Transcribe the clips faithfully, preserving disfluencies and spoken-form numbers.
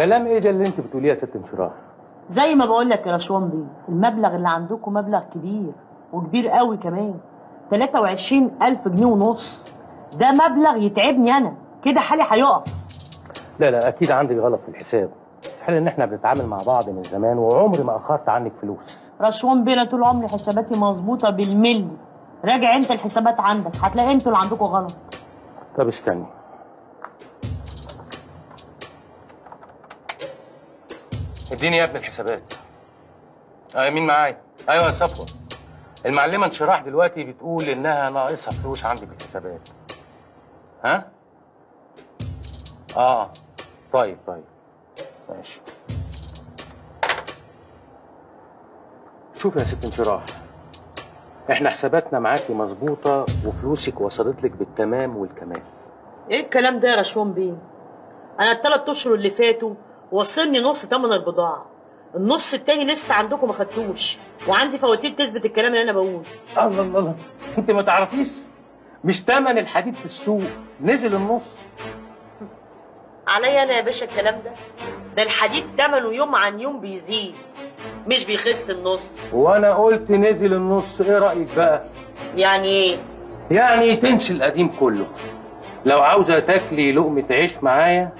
كلام ايه ده اللي انت بتقوليه يا ست انشراح؟ زي ما بقول لك يا رشوان بيه، المبلغ اللي عندكم مبلغ كبير وكبير قوي كمان، تلاتة وعشرين ألف جنيه ونص، ده مبلغ يتعبني انا، كده حالي هيقف. لا لا اكيد عندك غلط في الحساب، في حال ان احنا بنتعامل مع بعض من زمان وعمري ما اخرت عنك فلوس. رشوان بيه انا طول عمري حساباتي مظبوطه بالملي، راجع انت الحسابات عندك، هتلاقي انتوا اللي عندكم غلط. طب استني. اديني يا ابني الحسابات. اه مين معايا؟ ايوه يا صفوه. المعلمه انشراح دلوقتي بتقول انها ناقصها فلوس عندي بالحسابات. ها؟ اه طيب طيب ماشي. شوف يا ست انشراح، احنا حساباتنا معاكي مظبوطه وفلوسك وصلت لك بالتمام والكمال. ايه الكلام ده يا رشوان بيه؟ انا الثلاث اشهر اللي فاتوا وصلني نص تمن البضاعه، النص التاني لسه عندكم ما خدتوش، وعندي فواتير تثبت الكلام اللي انا بقوله. الله الله الله، انت ما تعرفيش؟ مش تمن الحديد في السوق نزل النص. عليا انا يا باشا الكلام ده؟ ده الحديد تمنه يوم عن يوم بيزيد مش بيخس النص. وانا قلت نزل النص، ايه رايك بقى؟ يعني ايه؟ يعني تنسي القديم كله، لو عاوزه تاكلي لقمه عيش معايا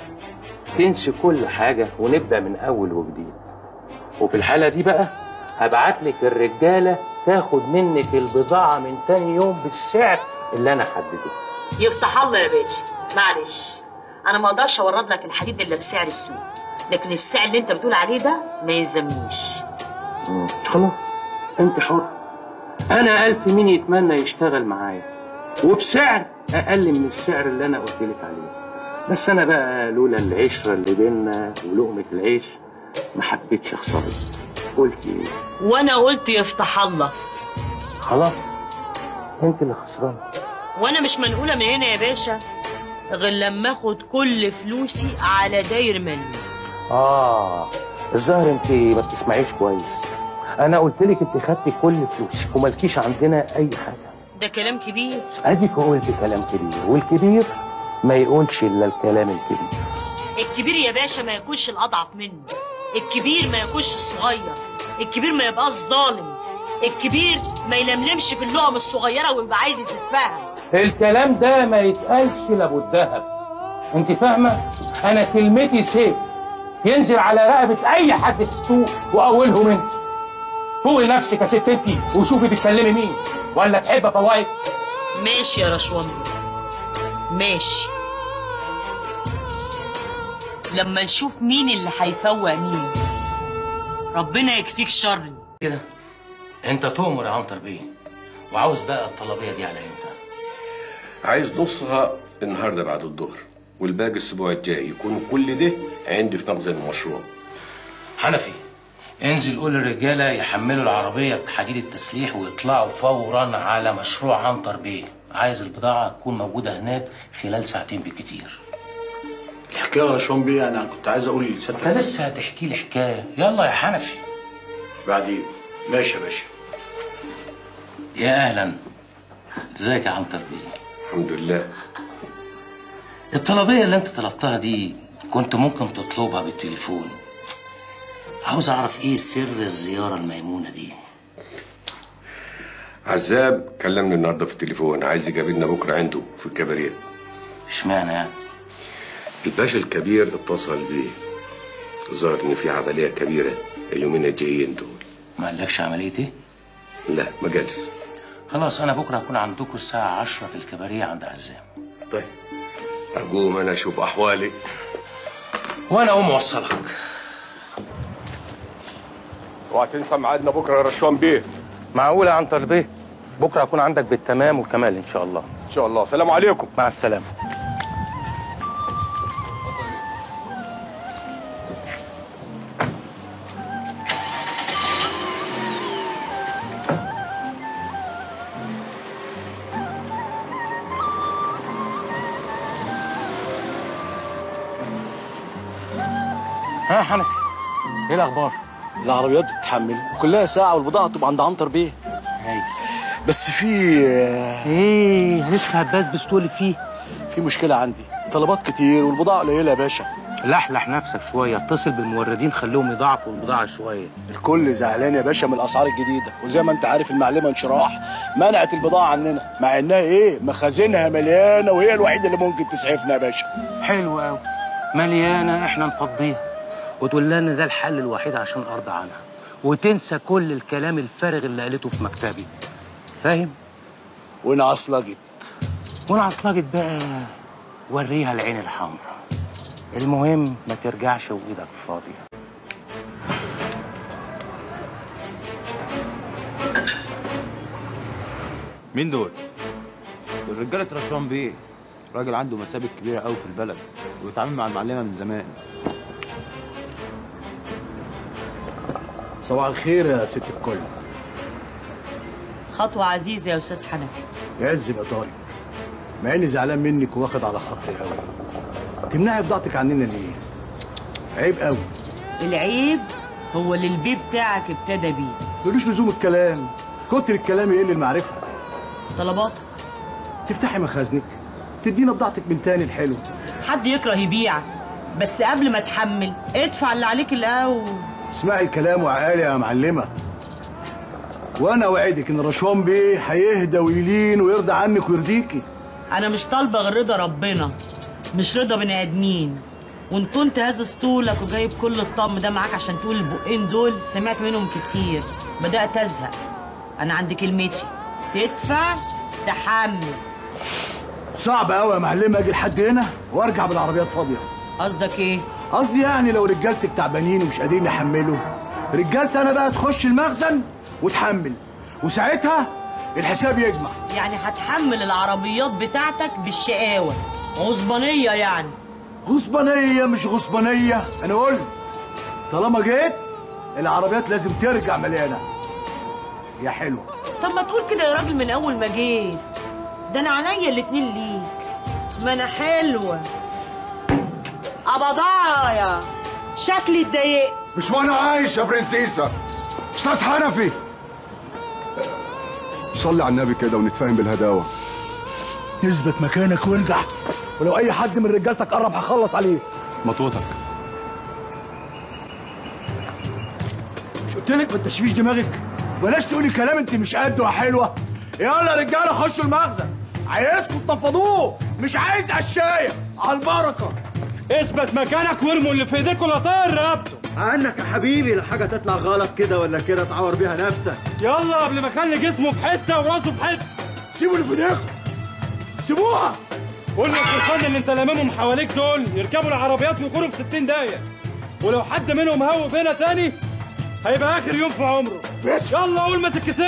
تنسي كل حاجه ونبدا من اول وجديد. وفي الحاله دي بقى هبعت لك الرجاله تاخد منك البضاعه من تاني يوم بالسعر اللي انا حددته. يفتح الله يا باشا. معلش انا ما اقدرش اورد لك الحديد الا بسعر السوق، لكن السعر اللي انت بتقول عليه ده ما يلزمنيش. خلاص انت حر، انا الف مين يتمنى يشتغل معايا وبسعر اقل من السعر اللي انا قلت لك عليه، بس انا بقى لولا العشره اللي بينا ولقمه العيش ما حبيتش اخسرك. قلت ايه؟ وانا قلت يفتح الله. خلاص انت اللي خسرانه وانا مش منقوله من هنا يا باشا غير لما اخد كل فلوسي على داير ملي. اه الظاهر انت ما بتسمعيش كويس، انا قلت لك انت خدتي كل فلوسك ومالكيش عندنا اي حاجه. ده كلام كبير. اديك قلت كلام كبير، والكبير ما يقولش الا الكلام الكبير. الكبير يا باشا ما يكونش الاضعف منه، الكبير ما يكونش الصغير، الكبير ما يبقاش ظالم، الكبير ما يلملمش في اللقم الصغيره ويبقى عايز يسفها. الكلام ده ما يتقالش لابو الدهب، انت فاهمه؟ انا كلمتي سيف ينزل على رقبه اي حد في السوق واولهم انت. فوقي نفسك يا ست انتي وشوفي بتكلمي مين، ولا تحب افوقك؟ ماشي يا رشوان بيه ماشي، لما نشوف مين اللي هيفوق مين. ربنا يكفيك شري. كده انت تؤمر يا عنتر بيه، وعاوز بقى الطلبيه دي على امتى؟ عايز نصها النهارده بعد الظهر، والباقي الاسبوع الجاي، يكون كل ده عندي في مخزن المشروع. حنفي انزل قول للرجاله يحملوا العربيه بحديد التسليح ويطلعوا فورا على مشروع عنتر بيه، عايز البضاعه تكون موجوده هناك خلال ساعتين بالكتير. الحكايه يا رشوان بيه انا كنت عايز اقول لسيادتك. انت لسه هتحكي لي حكايه؟ يلا يا حنفي. بعدين. ماشي يا باشا. يا اهلا. ازيك يا عنتر بيه؟ الحمد لله. الطلبيه اللي انت طلبتها دي كنت ممكن تطلبها بالتليفون. عاوز اعرف ايه سر الزياره الميمونه دي؟ عزام كلمني النهارده في التليفون، عايز يجابلنا بكره عنده في الكباريه. اشمعنى يعني؟ الباشا الكبير اتصل بيه، ظهر ان في عمليه كبيره اليومين الجايين دول. ما قالكش عمليه ايه؟ لا ما قالش. خلاص انا بكره هكون عندكم الساعه عشرة في الكباريه عند عزام. طيب ارجوكم انا اشوف احوالي وانا اقوم اوصلك. اوعى تنسى ميعادنا بكره يا رشوان بيه. معقول يا عنتر بيه؟ بكره هكون عندك بالتمام والكمال ان شاء الله. ان شاء الله. سلام عليكم. مع السلامه. ها يا حنفي ايه الاخبار؟ العربيات بتتحمل كلها ساعه والبضاعه تبقى عند عنتر بيه. هاي بس في ايه لسه هتبسبس تقول فيه؟ في مشكله عندي، طلبات كتير والبضاعه قليله يا باشا. لحلح نفسك شويه، اتصل بالموردين خليهم يضاعفوا البضاعه شويه. الكل زعلان يا باشا من الاسعار الجديده، وزي ما انت عارف المعلمه انشراح منعت البضاعه عننا، مع انها ايه مخازنها مليانه وهي الوحيده اللي ممكن تسعفنا يا باشا. حلو قوي، مليانه احنا نفضيها وتقول لنا ان ده الحل الوحيد عشان ارضى عنها، وتنسى كل الكلام الفارغ اللي قالته في مكتبي، فاهم؟ وانا عصلجت وانا عصلجت بقى وريها العين الحمراء. المهم ما ترجعش وايدك فاضيه. مين دول؟ دول رجاله رشوان بيه، راجل عنده مسابق كبيره قوي في البلد وبيتعامل مع المعلمه من زمان. صباح الخير يا ست الكل. خطوه عزيزه يا استاذ حنفي. عز يا طارق، مع اني زعلان منك واخد على خاطري قوي، تمنعي بضاعتك عننا ليه؟ عيب قوي. العيب هو اللي البي بتاعك ابتدى بيه. ملوش لزوم الكلام، كتر الكلام يقل المعرفه. طلباتك تفتحي مخازنك، تدينا بضاعتك من تاني الحلو. حد يكره يبيع، بس قبل ما تحمل ادفع اللي عليك الاول. اسمعي الكلام وعقالي يا معلمه، وانا وعدك ان رشوان بيه هيهدى ويلين ويرضى عنك ويرضيكي. انا مش طالبه غير رضا ربنا، مش رضا بني ادمين. وان كنت هازز طولك وجايب كل الطقم ده معاك عشان تقول البقين دول، سمعت منهم كتير بدات ازهق. انا عندي كلمتي، تدفع تحمل. صعب قوي يا معلمه اجي لحد هنا وارجع بالعربيات فاضيه. قصدك ايه؟ قصدي يعني لو رجالتك تعبانين ومش قادرين يحملوا، رجالتي انا بقى تخش المخزن وتحمل، وساعتها الحساب يجمع. يعني هتحمل العربيات بتاعتك بالشقاوه، غصبانيه يعني. غصبانيه مش غصبانيه، انا قلت طالما جيت العربيات لازم ترجع مليانه يا حلوه. طب ما تقول كده يا راجل من اول ما جيت، ده انا عينيا الاتنين ليك. ما انا حلوه. أباضاية شكلي اتضايقت. مش وانا عايش يا برنسيسه. استاذ حنفي صلي على النبي كده ونتفاهم بالهداوه. تثبت مكانك وارجع، ولو اي حد من رجالتك قرب هخلص عليه. مطوطك. مش قلتلك ما تشويش دماغك، بلاش تقولي كلام انت مش قده يا حلوه. يلا رجاله خشوا المخزن، عايزكم تنفضوه، مش عايز قشايه. على البركه. اثبت مكانك وارموا اللي في ايديك ولا طير رقبته. عنك يا حبيبي، لا حاجه تطلع غلط كده ولا كده تعور بيها نفسك. يلا قبل ما اخلي جسمه في حته وراسه في حته. سيبوا اللي في ايديكم، سيبوها. قول للقرصان اللي انت لاممهم حواليك دول يركبوا العربيات ويكونوا في ستين دقيقه، ولو حد منهم هوب هنا تاني هيبقى اخر يوم في عمره. ماشي. يلا قول ما تتكسفش.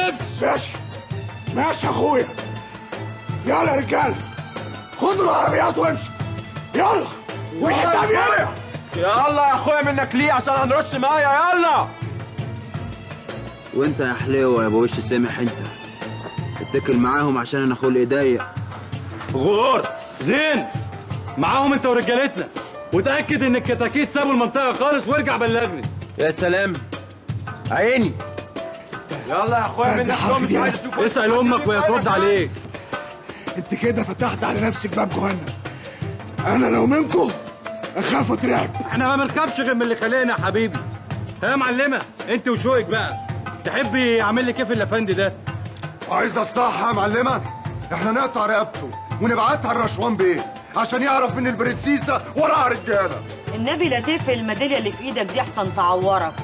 ماشي ماشي يا اخويا. يلا يا رجاله خدوا العربيات وامشوا. يلا والحساب يلا. يلا يا اخويا منك ليه عشان هنرش ميه. يلا. وانت يا حليوه يا ابو وش سامح، انت اتكل معاهم عشان انا خلقي ضيق. غور زين معاهم انت ورجالتنا، وتاكد ان الكتاكيت سابوا المنطقه خالص وارجع بلغني. يا سلام عيني. يلا يا اخويا منك ليه. اسال امك وهي ترد عليك. انت كده فتحت على نفسك باب جهنم. انا لو منكم اخاف اترعب. احنا ما بنخافش غير من اللي خلقنا يا حبيبي. يا معلمه انت وشوقك بقى، تحبي اعمل لك ايه في الافندي ده؟ عايزه الصح يا معلمه، احنا نقطع رقبته ونبعتها لرشوان بيه عشان يعرف ان البرنسيسه وراها رجاله. النبي لا تقفل الميداليه اللي في ايدك دي احسن تعورك،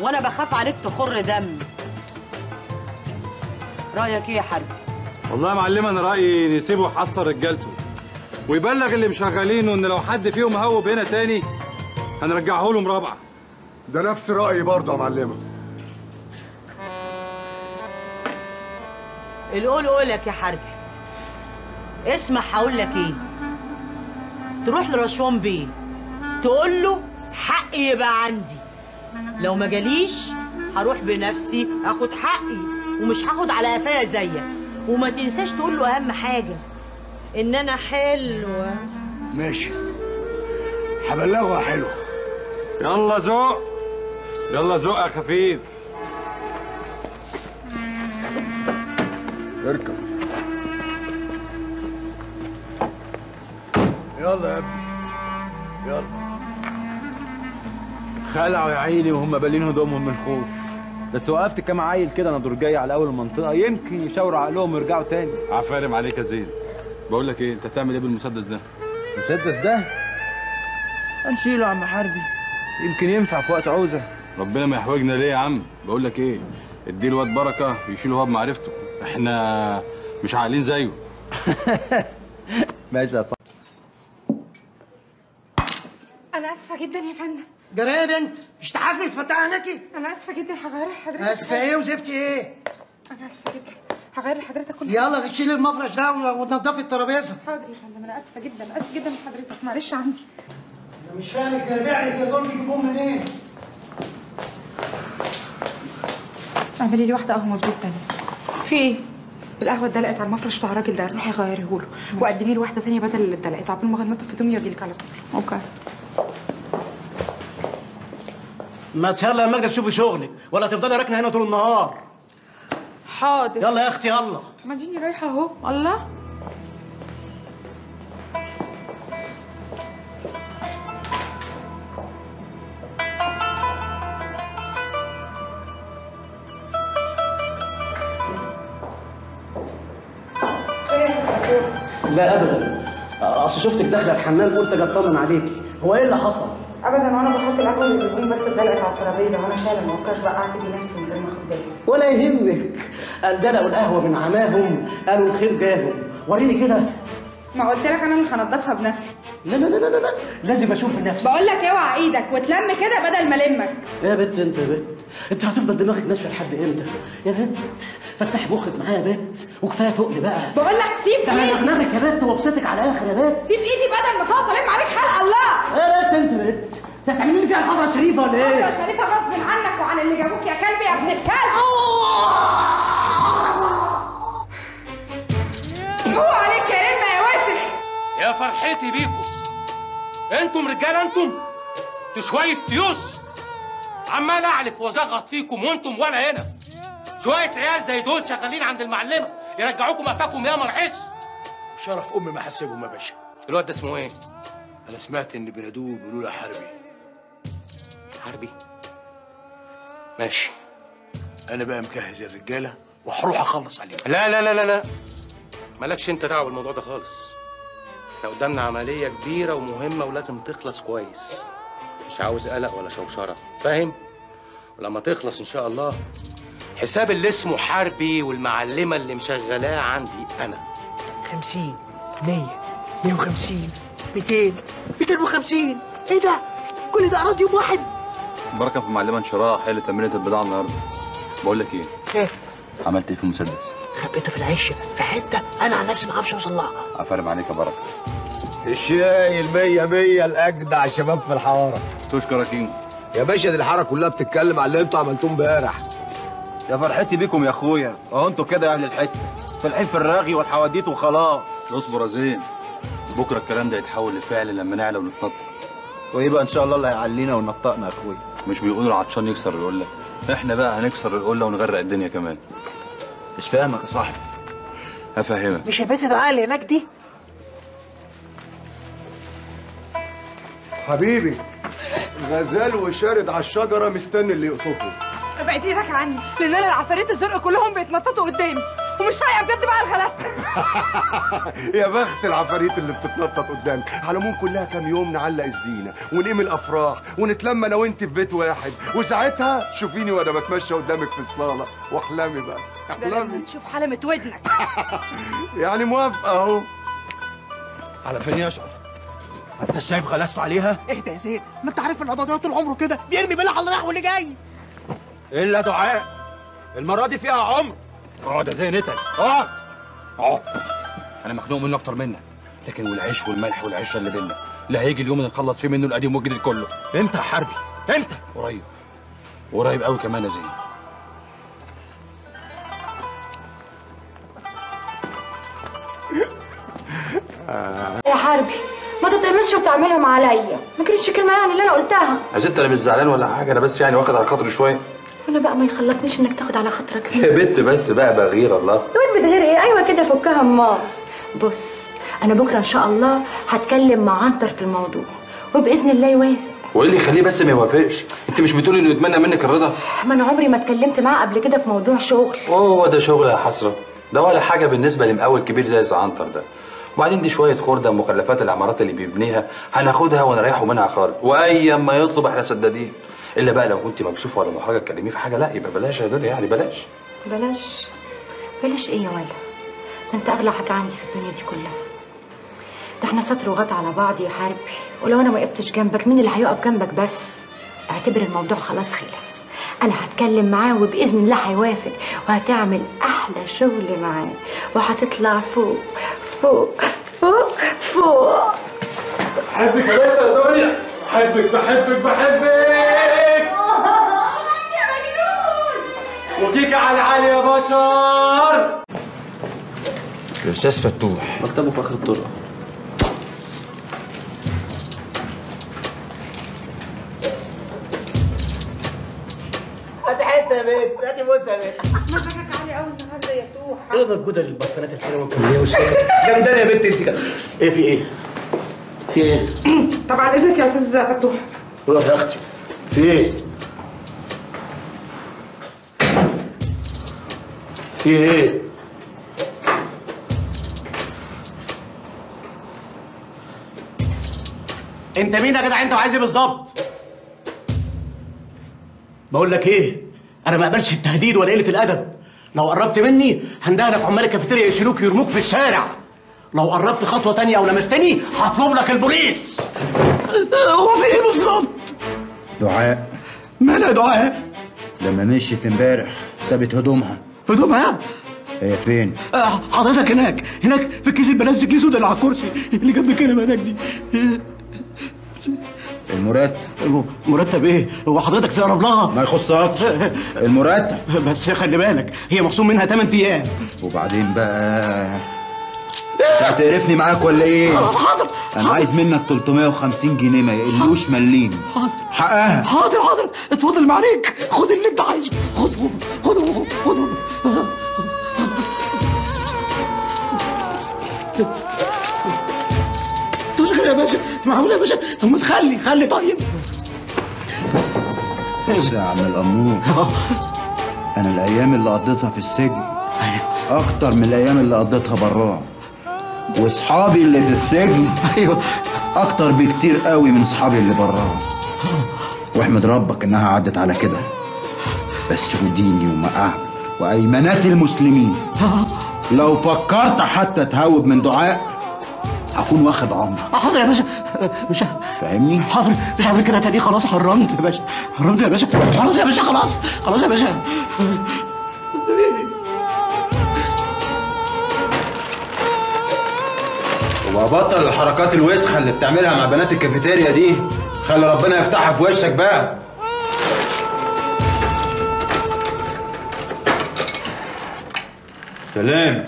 وانا بخاف عليك تخر دم. رايك ايه يا حربي؟ والله يا معلمه انا رايي نسيبه يحصر رجالته ويبلغ اللي مشغلينه ان لو حد فيهم هوب هنا تاني هنرجعه لهم رابعه. ده نفس رايي برضه يا معلمه. القول قولك يا حربي. اسمع هقول لك ايه، تروح لرشوان بيه تقول له حقي يبقى عندي، لو ما جاليش هروح بنفسي اخد حقي ومش هاخد على قفايا زيك. وما تنساش تقول له اهم حاجه ان انا حلوه. ماشي هبلغها حلوه. يلا ذوق، يلا ذوقها خفيف. اركب. يلا يا ابني يلا. خلعوا يا عيني وهم بالين هدومهم من الخوف. بس وقفت كام عيل كده انا دور جاي على اول المنطقه يمكن يشاوروا عقلهم ويرجعوا تاني. عفارم عليك يا زين. بقول لك ايه، انت تعمل ايه بالمسدس ده؟ المسدس ده؟ هنشيله يا عم حربي، يمكن ينفع في وقت عوزه. ربنا ما يحوجنا ليه يا عم؟ بقول لك ايه، اديه الواد بركه يشيله هو بمعرفته، احنا مش عاقلين زيه. ماشي يا صاحبي. أنا آسفة جدا يا فندم. جرى إيه يا بنت؟ مش تعازمي الفتاة هناكي؟ أنا آسفة جدا، هغير لحضرتك. آسفة إيه وزفتي إيه؟ أنا آسفة جدا، هغير لحضرتك كل يلا غشيلي المفرش ده وتنضفي الترابيزة. حاضر يا فندم، أنا آسفة جدا، آسفة جدا لحضرتك، معلش عندي. أنا مش فاهم الجربيع يا سيادة بيجيبوهم منين؟ إيه؟ اعملي لي واحدة قهوة مظبوط تانية. في إيه؟ القهوة اتدلقت على المفرش بتاع الراجل ده، روحي غيريه له وقدمي له واحدة تانية بدل اللي اتدلقت، عقبال ما هنضف هدومي وأجي لك على طول. أوكي. ما تيلا يا ماجدة تشوفي شغلك ولا تفضلي راكنه هنا طول النهار. حاضر. يلا يا اختي يلا. ما اديني رايحه اهو. الله. لا ابدا، اصل شفتك داخله الحمام قلت اجي اطمن عليكي، هو ايه اللي حصل؟ ابدا، وانا بحط القهوه للزبون بس اتدلقت على الترابيزه وانا شايله المفرش بقى اعتبي نفسي من غير ما اخد بالي. ولا يهمك، اتدلقوا القهوه من عماهم قالوا الخير جاهم. وريني كده. ما قلت لك انا اللي هنضفها بنفسي. لا لا لا لا لا لازم اشوف بنفسي. بقول لك اوعى ايدك وتلم كده بدل ما لمك. يا بت انت يا بت، انت هتفضل دماغك ناشفه لحد امتى؟ يا بت فتحي مخك معايا يا بت، وكفايه تقل بقى. بقول لك سيب ايدي. دماغك يا بت وابسطك على الاخر يا بت. سيب ايدي بدل ما صوت الم عليك خلق الله. يا بت انت يا بت، انت هتعملي لي فيها الحضره الشريفه ولا ايه؟ الحضره الشريفه غصب عنك وعن اللي جابوك يا كلب يا ابن الكلب. هو عليك يا رمه يا وسخ. يا فرحتي بيكم. انتم رجاله انتم؟ انتوا شويه تيوس. عمال اعلف وازغط فيكم وانتم ولا هنا. شويه عيال زي دول شغالين عند المعلمه يرجعوكم قفاكم يا مرعش. شرف امي ما حاسبهم يا باشا. الواد ده اسمه ايه؟ انا سمعت ان بينادوه بيقولوا له حربي. حربي؟ ماشي. انا بقى مجهز الرجاله وهروح اخلص عليهم. لا لا لا لا لا مالكش انت دعوه بالموضوع ده خالص. احنا قدامنا عمليه كبيره ومهمه ولازم تخلص كويس. مش عاوز قلق ولا شوشره، فاهم؟ ولما تخلص ان شاء الله حساب اللي اسمه حربي والمعلمه اللي مشغلاه عندي انا. خمسين، مية، مية وخمسين، ميتين، ميتين وخمسين، ايه ده؟ كل ده اراضي يوم واحد؟ بركه في المعلمه انشراح هي اللي تملت البضاعه النهارده. بقول لك ايه؟ خير. عملت ايه في المسدس؟ خبيته في العشه في حته انا عن نفسي ما اعرفش اوصل لها. عفارم عليك يا بركه. الشاي المية مية الاجدع شباب في الحاره. تشكر يا كينج. يا باشا دي الحاره كلها بتتكلم على اللي انتوا عملتوه امبارح. يا فرحتي بيكم يا اخويا، اهو انتوا كده يا اهل الحته، فالحين في الراغي والحواديت وخلاص. اصبر يا زين، بكره الكلام ده يتحول لفعل لما نعلى ونتنطط. وايه بقى ان شاء الله اللي هيعلينا وننطقنا يا اخويا؟ مش بيقولوا العطشان يكسر القله، احنا بقى هنكسر القله ونغرق الدنيا كمان. مش فاهمك يا صاحبي. هفهمك. مش البنت دعاء اللي هناك دي؟ حبيبي غزال وشارد على الشجره مستني اللي يقطفه. ابعد ايدك عني لان انا العفاريت الزرق كلهم بيتنططوا قدامي ومش فايقه بجد بقى الغلاسه. يا بخت العفاريت اللي بتتنطط قدامك. على العموم كلها كام يوم نعلق الزينه ونقيم الافراح ونتلم انا وانت في بيت واحد، وساعتها شوفيني وانا بتمشى قدامك في الصاله واحلمي بقى احلمي. تشوف حلمه ودنك. يعني موافقه اهو. على فين يشعر؟ انت شايف غلاسته عليها؟ اهدى يا زين، ما انت عارف القضايا طول عمره كده بيرمي بالها على اللي رايح واللي جاي. الا دعاء المره دي فيها عمر. اقعد يا زين اتقل، اقعد اقعد. انا مخنوق منه اكتر منك، لكن والعيش والملح والعشه اللي بينا لا هيجي اليوم اللي نخلص فيه منه القديم والجديد كله. انت يا حربي انت قريب قريب قوي كمان يا زين. يا حربي ما تتقمصش وبتعملهم عليا، ما كانتش كلمه يعني اللي انا قلتها. يا ست انا مش زعلان ولا حاجه، انا بس يعني واخد على خاطري شويه. انا بقى ما يخلصنيش انك تاخد على خاطرك. يا بت بس بقى بغير الله. تقول بتغير ايه؟ ايوه كده فكها امال. بص انا بكره ان شاء الله هتكلم مع عنتر في الموضوع وباذن الله يوافق. وايه اللي يخليه بس ما يوافقش؟ انت مش بتقولي انه يتمنى منك الرضا؟ ما انا عمري ما اتكلمت معاه قبل كده في موضوع شغل. هو ده شغل يا حسره، ده ولا حاجه بالنسبه لمقاول كبير زي الزعنطر ده. وبعدين دي شويه خرده مخلفات العمارات اللي بيبنيها هناخدها ونريحه منها خالص، واي ما يطلب احنا سدادين. الا بقى لو كنت مكشوفه ولا محرجه تكلميه في حاجه، لا يبقى بلاش يا دنيا، يعني بلاش بلاش بلاش ايه يا ولا؟ ده انت اغلى حاجه عندي في الدنيا دي كلها. ده احنا سطر وغط على بعض يا حربي، ولو انا ما وقفتش جنبك مين اللي هيقف جنبك؟ بس اعتبر الموضوع خلاص خلص. انا هتكلم معاه وباذن الله هيوافق، وهتعمل احلى شغل معاه، وهتطلع فوق فوق فوق فوق. بحبك يا بنت يا دنيا، بحبك بحبك بحبك. يا مجنون وكيكه على العالي يا بشر. الاستاذ فتوح مكتبه في اخر الطرقه. يا بنت هاتي بوس يا بنت. مزاجك عالي قوي النهارده يا فتوح. ايه موجوده البطانات الحلوه والكميه والشغل جامدان يا بنت انت كده. ايه في ايه؟ في ايه؟ طبعا اذنك يا استاذ فتوح. روح يا اختي. في ايه؟ في ايه؟ انت مين يا جدع انت وعايز ايه بالظبط؟ بقول لك ايه؟ أنا ما أقبلش التهديد ولا قلة الأدب. لو قربت مني هندهلك عمال الكافيتيريا يشيلوك ويرموك في الشارع. لو قربت خطوة تانية أو لمستني هطلب لك البوليس. هو في إيه بالظبط؟ دعاء. مالها دعاء؟ لما مشيت امبارح سابت هدومها. هدومها؟ هي فين؟ أه حضرتك هناك، هناك في الكيس البلاستيك اللي سود اللي على الكرسي اللي جنب الكنبة هناك دي. المرتب. مرتب ايه؟ هو حضرتك تقرب لها؟ ما يخصهاش المرتب. بس خلي بالك هي مخصوم منها تمن ايام. وبعدين بقى هتقرفني معاك ولا ايه؟ حاضر. انا حاضر. عايز منك تلتمية وخمسين جنيه ما يقلوش مليم. حاضر حقها. حاضر حاضر اتفضل ما عليك، خد اللي انت عايزه، خدهم خدهم خدهم. يا باشا معقول يا باشا؟ طب ما تخلي خلي. طيب ايه يا عم الامور؟ انا الايام اللي قضيتها في السجن اكتر من الايام اللي قضيتها براه، واصحابي اللي في السجن ايوه اكتر بكتير قوي من اصحابي اللي براه، واحمد ربك انها عدت على كده. بس وديني وما اعمل وايمانات المسلمين لو فكرت حتى تهوب من دعاء هكون واخد عمري. حاضر يا باشا. مش فاهمني؟ حاضر مش هعمل كده تاني، خلاص حرمت يا باشا، حرمت يا باشا، خلاص يا باشا، خلاص خلاص يا باشا. وبطل الحركات الوسخه اللي بتعملها مع بنات الكافيتيريا دي، خلي ربنا يفتحها في وشك بقى. سلام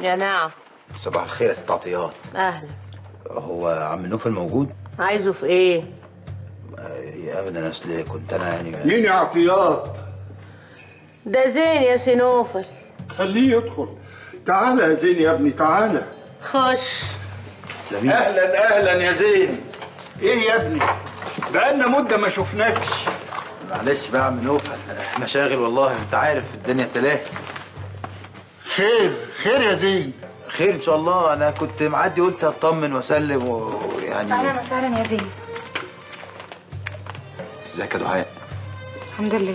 يا نعم. صباح الخير يا استعطيات. اهلا. هو عم نوفل موجود؟ عايزه في ايه؟ يا ابدا اصل كنت انا يعني. مين يا عطيات؟ ده زين يا سي نوفل. خليه يدخل. تعالى يا زين يا ابني تعالى. خش. تسلمي. اهلا اهلا يا زين. ايه يا ابني؟ بقالنا مده ما شفناكش. معلش بقى يا عم نوفل، مشاغل والله انت عارف الدنيا تلاهي. خير خير يا زين. خير ان شاء الله، انا كنت معدي قلت اطمن واسلم ويعني. اهلا وسهلا يا زين. ازيك يا دعاء؟ الحمد لله.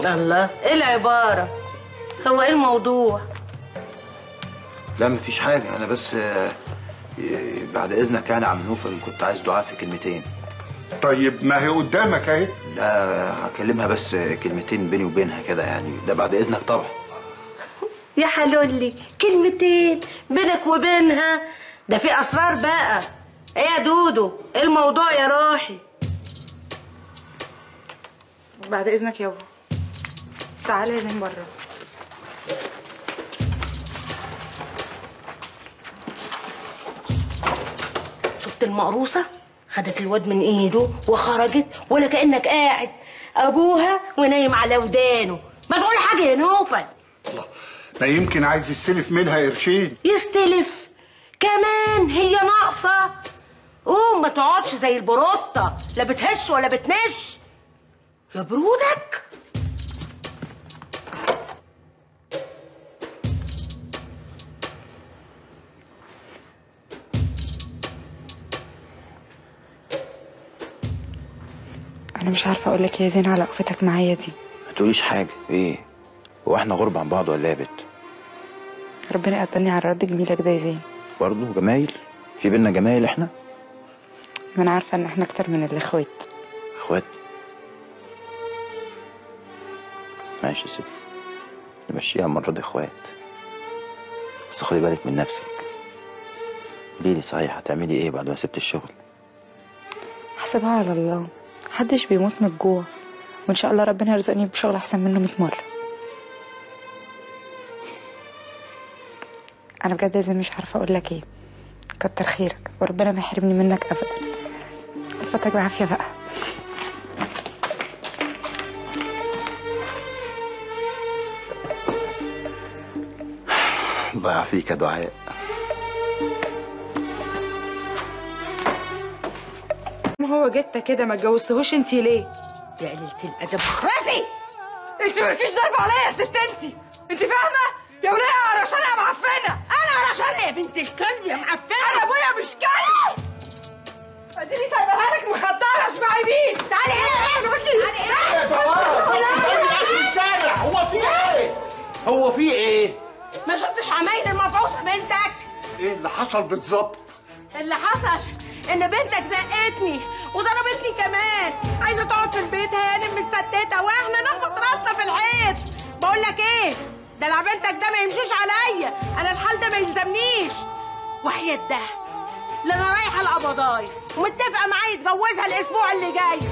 الله ايه العباره؟ هو ايه الموضوع؟ لا مفيش حاجه، انا بس بعد اذنك يعني عم نوفل كنت عايز دعاء في كلمتين. طيب ما هي قدامك اهي. لا هكلمها بس كلمتين بيني وبينها كده يعني، ده بعد اذنك طبعا. يا حلولي كلمتين بينك وبينها؟ ده في اسرار بقى. ايه يا دودو ايه الموضوع يا روحي؟ بعد اذنك يابا تعالى من بره. شفت المقروصه خدت الواد من ايده وخرجت ولا كانك قاعد، ابوها ونايم على ودانه. ما تقول حاجه يا نوفل. الله ما يمكن عايز يستلف منها قرشين. يستلف كمان هي ناقصه. قوم ما تقعدش زي البروطه، لا بتهش ولا بتنش. يا برودك انا مش عارفه اقول لك يا زين على وقفتك معايا دي. ما تقوليش حاجه. ايه هو احنا غرب عن بعض ولا يا بت؟ ربنا يقدرني على رد جميلك ده يا زين. برضه جمايل؟ في بينا جمايل احنا؟ ما انا عارفه ان احنا اكتر من الاخوات. اخوات؟ ماشي يا ستي، نمشيها المره دي اخوات، بس خدي بالك من نفسك. قولي لي صحيح، هتعملي ايه بعد ما سبت الشغل؟ حسبها على الله، محدش بيموت من الجوع، وان شاء الله ربنا يرزقني بشغل احسن منه مية مره. انا بجد لازم مش عارفه اقول لك ايه. كتر خيرك وربنا ما يحرمني منك ابدا. الفتك بالعافيه بقى. الله يعافيك يا دعاء. ما هو جتة كده ما اتجوزتهوش انتي ليه؟ يا قليلة الادب خرسي، انتي مالكيش ضربه عليا يا ست انتي، انتي فاهمه؟ يا وليه علشان يا معفنه؟ انا علشان يا بنت الكلب يا معفنه. انا ابويا مش كلب. اديني سايبها لك مخدره. اسمعي مين؟ تعالي هنا. تعالي هنا يا بابا. هو في ايه؟ هو في ايه؟ ما شفتش عمايل المفعوصه بنتك؟ ايه اللي حصل بالظبط؟ اللي حصل ان بنتك زقتني وضربتني كمان. عايزه تقعد في البيت هانم مستتته واحنا نخبط راسنا في الحيط. بقول لك ايه؟ دلع بنتك ده ما يمشيش عليا، انا الحال ده ما يلزمنيش. وحياة ده لا انا رايحه لأباضاية ومتفقه معاه يتجوزها الاسبوع اللي جاي.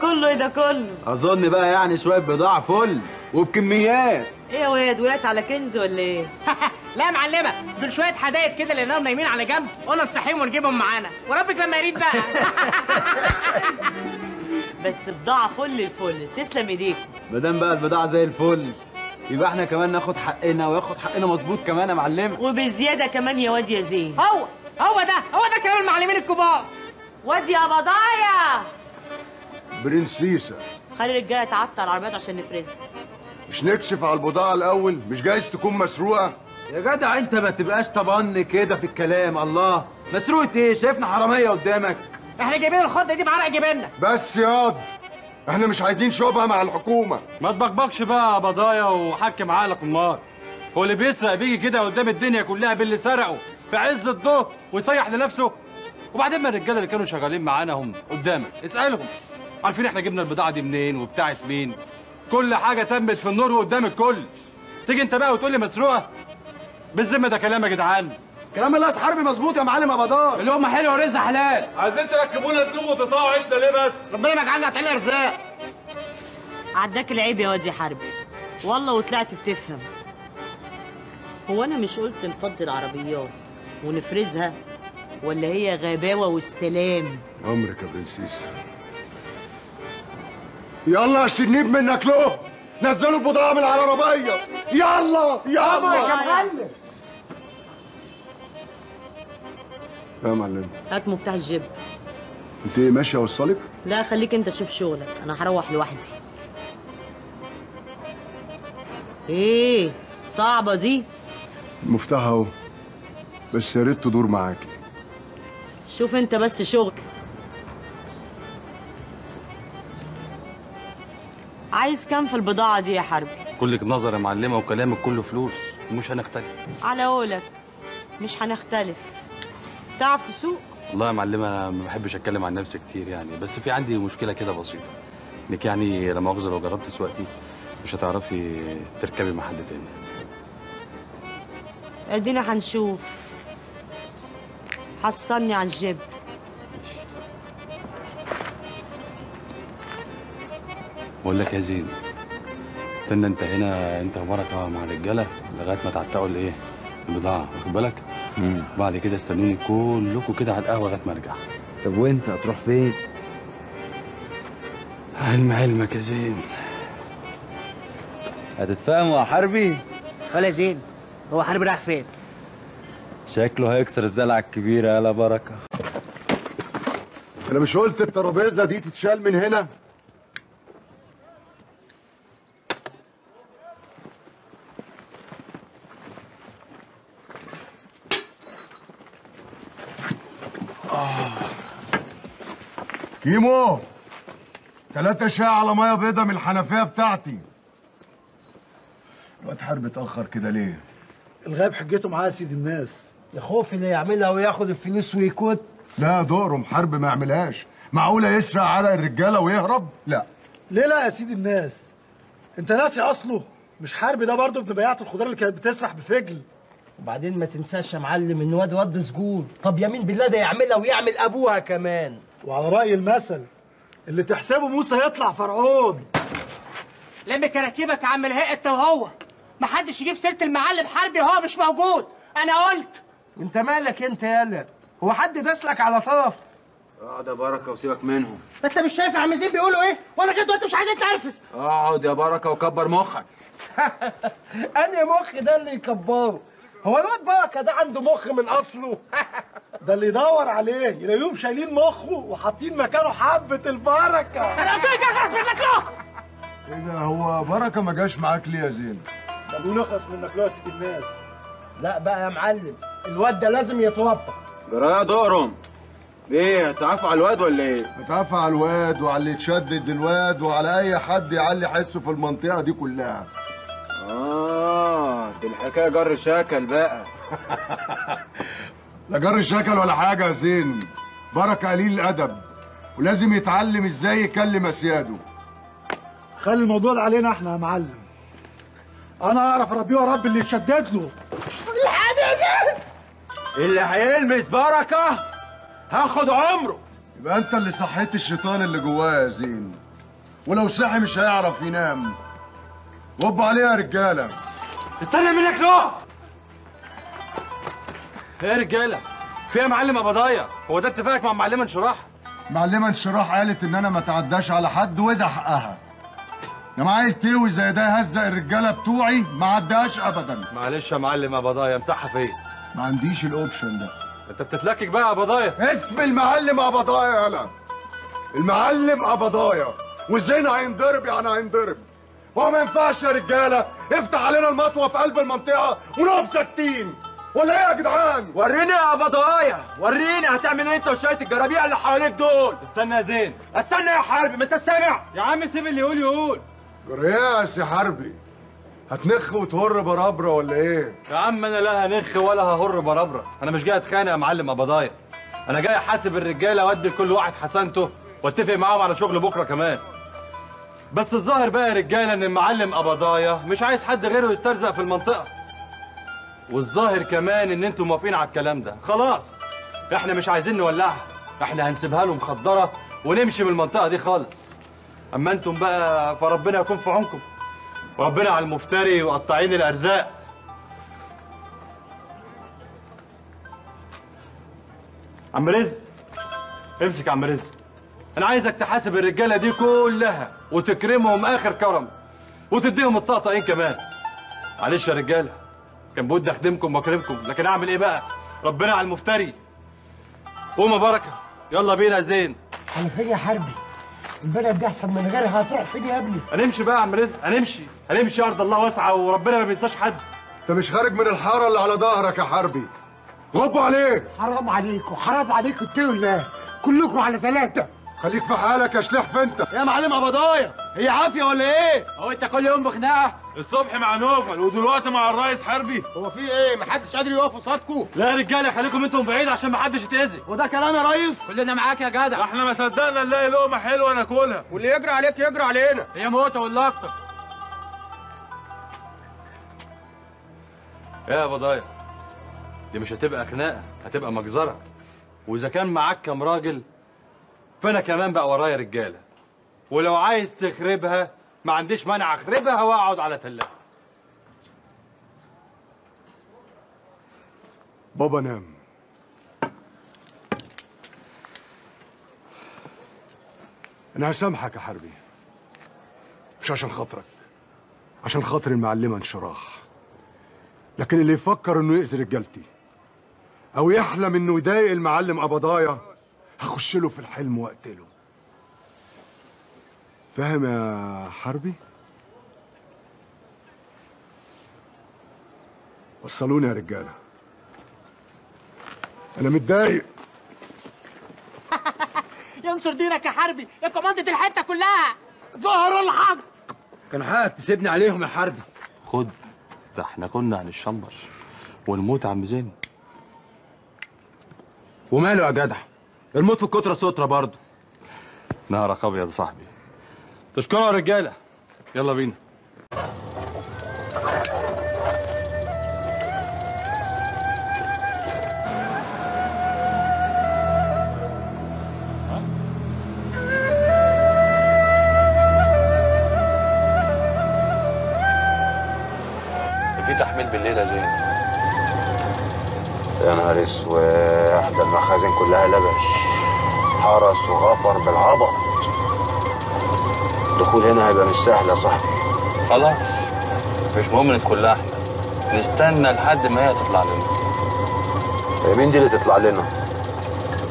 كله ايه ده كله؟ اظن بقى يعني شويه بضاعه فل وبكميات. ايه يا واد، وقعت على كنز ولا ايه؟ لا يا معلمه، دول شويه حدايق كده اللي لقيناهم نايمين على جنب، قلنا نصحيهم ونجيبهم معانا، وربك لما يريد بقى. بس بضاعه فل الفل، تسلم ايديك. ما دام بقى البضاعه زي الفل، يبقى احنا كمان ناخد حقنا، وياخد حقنا مظبوط كمان يا معلمه، وبزياده كمان يا واد يا زين. هو هو ده هو ده كلام المعلمين الكبار. واد يا أباضاية برنسيسة، خلي الرجاله تعطل العربيات عشان نفرزها. مش نكشف على البضاعه الاول؟ مش جايز تكون مسروقه يا جدع. انت ما تبقاش طبعا كده في الكلام. الله، مسروقه ايه؟ شايفنا حراميه قدامك؟ احنا جايبين الخضه دي بعرق جبيننا بس ياض. احنا مش عايزين شبهه مع الحكومه. ما تبقبقش بقى يا أباضاية وحكم عقلك. امال هو اللي بيسرق بيجي كده قدام الدنيا كلها باللي سرقه في عز الضوء ويصيح لنفسه؟ وبعدين ما الرجاله اللي كانوا شغالين معانا هم قدامك، اسالهم عارفين احنا جبنا البضاعه دي منين وبتاعت مين. كل حاجه تمت في النور وقدام الكل. تيجي انت بقى وتقول لي مسروقه؟ بالذمه ده كلام يا جدعان؟ كلام اللاس حربي مظبوط يا معلم أباضاية. اللي هم حلو ورزق حلال. عايزين تركبوا لنا تنوم وتقطعوا عيشنا ليه بس؟ ربنا ما يجعلنا قطعين ارزاق. عداك العيب يا واد يا حربي والله، وطلعت بتفهم. هو انا مش قلت نفضي العربيات ونفرزها، ولا هي غباوه والسلام؟ عمرك يا برنسيس. يلا يا شنيب منك له، نزلوا البضاعه من على العربيه. يلا يلا يا معلم. يا معلم هات مفتاح الجيب. انت ماشيه اوصلك؟ لا خليك انت تشوف شغلك، انا هروح لوحدي. ايه صعبة دي؟ المفتاح اهو، بس يا ريت تدور معاكي. شوف انت بس شغل. عايز كام في البضاعة دي يا حربي؟ كلك نظر يا معلمة وكلامك كله فلوس، ومش هنختلف. على قولك مش هنختلف. تعرف تسوق؟ والله يا معلمة أنا ما بحبش أتكلم عن نفسي كتير يعني، بس في عندي مشكلة كده بسيطة. إنك يعني لا مؤاخذة لو جربت سواقتي مش هتعرفي تركبي مع حد تاني. أدينا هنشوف. حصلني على الجيب. بقول لك يا زين، استنى انت هنا، انت وبركه مع الرجاله لغايه ما تعتقوا الايه البضاعه، واخد بالك؟ امم بعد كده استنوني كلكم كده على القهوه لغايه ما ارجع. طب وانت هتروح فين؟ علم علمك يا زين. هتتفاهموا يا حربي؟ ولا زين، هو حربي رايح فين؟ شكله هيكسر الزلعه الكبيره. يلا بركه، انا مش قلت الترابيزه دي تتشال من هنا؟ كيمو تلاتة شاي على ميه بيضة من الحنفية بتاعتي. الواد حرب اتأخر كده ليه؟ الغايب حجته معاه سيد الناس. يا خوفي اللي يعملها وياخد الفلوس ويكوت. لا دورهم حرب ما يعملهاش. معقولة يسرق عرق الرجالة ويهرب؟ لا. ليه لا يا سيد الناس؟ أنت ناسي أصله؟ مش حرب ده برضه ابن بياعة الخضار اللي كانت بتسرح بفجل. وبعدين ما تنساش يا معلم ان واد واد سجود. طب يمين بالله ده يعملها ويعمل ابوها كمان. وعلى راي المثل اللي تحسبه موسى يطلع فرعون. لم كراكيبك يا عم الهي انت، وهو محدش يجيب سيره المعلم حربي وهو مش موجود. انا قلت. انت مالك انت يالا؟ هو حد داسلك على طرف؟ اقعد يا بركه وسيبك منهم. انت مش شايف يا عم زين بيقولوا ايه؟ وانا كده انت مش عايز تتعرفس. اقعد يا بركه وكبر مخك. انهي مخ ده اللي يكبره؟ هو الواد بركه ده عنده مخ من اصله؟ ده اللي يدور عليه يلاقيهم شايلين مخه وحاطين مكانه حبه البركه. انا قلت لك اخلص منك له. ايه ده، هو بركه ما جاش معاك ليه يا زين؟ ده بيقول اخلص منك له يا سيد الناس. لا بقى يا معلم، الواد ده لازم يتوفى. جرايه دورهم. ايه هتعافوا على الواد ولا ايه؟ هتعافوا على الواد وعلى اللي يتشدد الواد وعلى اي حد يعلي حسه في المنطقه دي كلها. آه دي الحكاية جر شاكل بقى. لا جر شاكل ولا حاجة يا زين، بركة قليل الأدب ولازم يتعلم إزاي يكلم أسياده. خلي الموضوع ده علينا إحنا يا معلم. أنا أعرف أربيه يا رب اللي يتشدد له. الحقني يا زين، اللي هيلمس بركة هاخد عمره. يبقى أنت اللي صحيت الشيطان اللي جواه يا زين، ولو صحي مش هيعرف ينام. وب عليها يا رجاله. استنى منك له. ايه يا رجاله؟ في يا معلم أباضاية؟ هو ده اتفاقك مع المعلمه انشراح؟ المعلمه انشراح قالت ان انا ما اتعداش على حد وده حقها. لما عيل تيوي زي ده هزق الرجاله بتوعي ما عداش ابدا. معلش يا معلم أباضاية، مسحها فين؟ ما عنديش الاوبشن ده. انت بتتلكك بقى يا أباضاية. اسم المعلم أباضاية يالا. المعلم أباضاية وزين هينضرب يعني هينضرب. هو ما ينفعش يا رجاله افتح علينا المطوه في قلب المنطقه ونقف ساكتين ولا ايه يا جدعان؟ وريني يا أباضاية، وريني هتعمل ايه انت وشويه الجرابيع اللي حواليك دول. استنى يا زين. استنى يا حربي، ما انت سامع يا عم؟ سيب اللي يقول يقول. جرياس يا حربي، هتنخ وتهر بربره ولا ايه؟ يا عم انا لا هنخ ولا ههر بربره، انا مش جاي اتخانق يا معلم أباضاية، انا جاي احاسب الرجاله وادي لكل واحد حسنته واتفق معاهم على شغل بكره كمان. بس الظاهر بقى يا رجاله ان المعلم أباضاية مش عايز حد غيره يسترزق في المنطقه، والظاهر كمان ان انتم موافقين على الكلام ده. خلاص احنا مش عايزين نولعها، احنا هنسيبها له مخدره ونمشي من المنطقه دي خالص. اما انتم بقى فربنا يكون في عونكم، وربنا على المفتري وقطاعين الارزاق. عم رزق امسك. عم رزق أنا عايزك تحاسب الرجالة دي كلها وتكرمهم آخر كرم وتديهم الطقطقين كمان. معلش يا رجالة، كان بودي أخدمكم وأكرمكم، لكن أعمل إيه بقى؟ ربنا على المفتري. قوم يا بركة، يلا بينا يا زين. على فين يا حربي؟ البلد دي احسن من غيرها. هتروح فين يا ابني؟ هنمشي بقى يا عم رزق، هنمشي هنمشي ارض الله واسعه وربنا ما بينساش حد. انت مش خارج من الحاره اللي على ظهرك يا حربي. غبوا عليك. حرام عليكم حرام عليكم اتقوا الله كلكم على ثلاثه. خليك في حالك يا شلحف انت. يا معلم أباضاية هي عافيه ولا ايه؟ هو انت كل يوم بخناقه؟ الصبح مع نوفل ودلوقتي مع الريس حربي. هو في ايه؟ محدش قادر يقف قصادكم؟ لا يا رجاله خليكم انتم بعيد عشان محدش يتاذي. وده كلام يا ريس؟ كلنا معاك يا جدع. احنا ما صدقنا نلاقي لقمه حلوه ناكلها، واللي يجري عليك يجري علينا. هي موته ولا اكتر؟ يا أباضاية دي مش هتبقى خناقه، هتبقى مجزره. واذا كان معاك كام راجل فانا كمان بقى ورايا رجاله، ولو عايز تخربها ما عنديش مانع اخربها واقعد على تلاها. بابا نام. انا هسامحك يا حربي، مش عشان خاطرك، عشان خاطر المعلمه انشراح، لكن اللي يفكر انه يأذي رجالتي او يحلم انه يضايق المعلم أباضاية هخش له في الحلم واقتله. فاهم يا حربي؟ وصلوني يا رجاله، انا متضايق. ينصر دينك يا حربي، اتقمضت الحته كلها. ظهر الحق. كان حقك تسيبني عليهم يا حربي. خد، ده احنا كنا هنتشمر ونموت يا عم زين. وماله يا جدع؟ الموت في الكترة سترة برضه. نهارك ابيض يا صاحبي. تشكروا يا رجاله، يلا بينا. في تحميل بالليل يا زين. يا نهار اسود، ده المخازن كلها لبش، حرس وغفر بالعبط. الدخول هنا هيبقى مش سهل يا صاحبي. خلاص مش مهم، ندخل لها احنا، نستنى لحد ما هي تطلع لنا. مين دي اللي تطلع لنا؟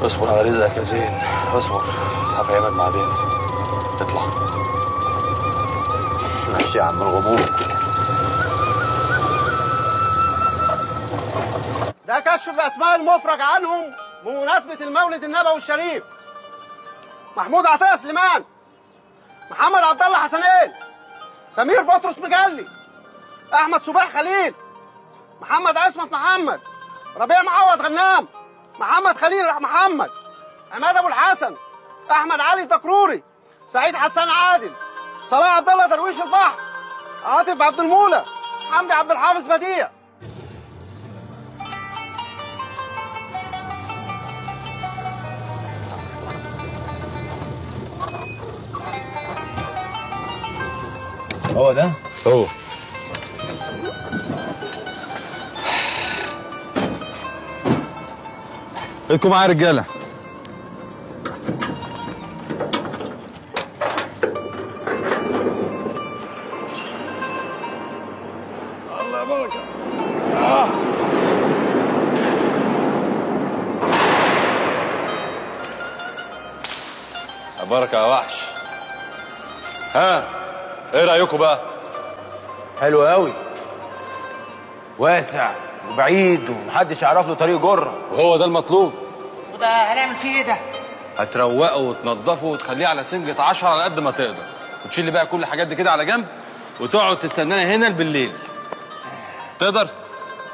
اصبر على رزقك يا زين، اصبر هفهمك بعدين. اطلع. ماشي يا عم الغمور. ده كشف اسماء المفرج عنهم بمناسبه المولد النبوي الشريف. محمود عطيه سليمان، محمد عبد الله حسنين، سمير بطرس مجلي، احمد صباح خليل، محمد عصمت محمد، ربيع معوض غنام، محمد خليل محمد، عماد ابو الحسن، احمد علي تقروري، سعيد حسان عادل، صلاح عبدالله درويش البحر، عاطف عبد المولى، حمدي عبد الحافظ بديع. هو ده؟ هو ايدكم معايا يا رجاله. الله يبارك. آه. يا بركه يا وحش. ها ايه رايكم بقى؟ حلو قوي، واسع وبعيد ومحدش يعرف له طريق جره، وهو ده المطلوب. وده هنعمل فيه ايه؟ ده هتروقه وتنضفه وتخليه على سنجة عشرة على قد ما تقدر، وتشيل بقى كل الحاجات دي كده على جنب، وتقعد تستنانا هنا بالليل. تقدر؟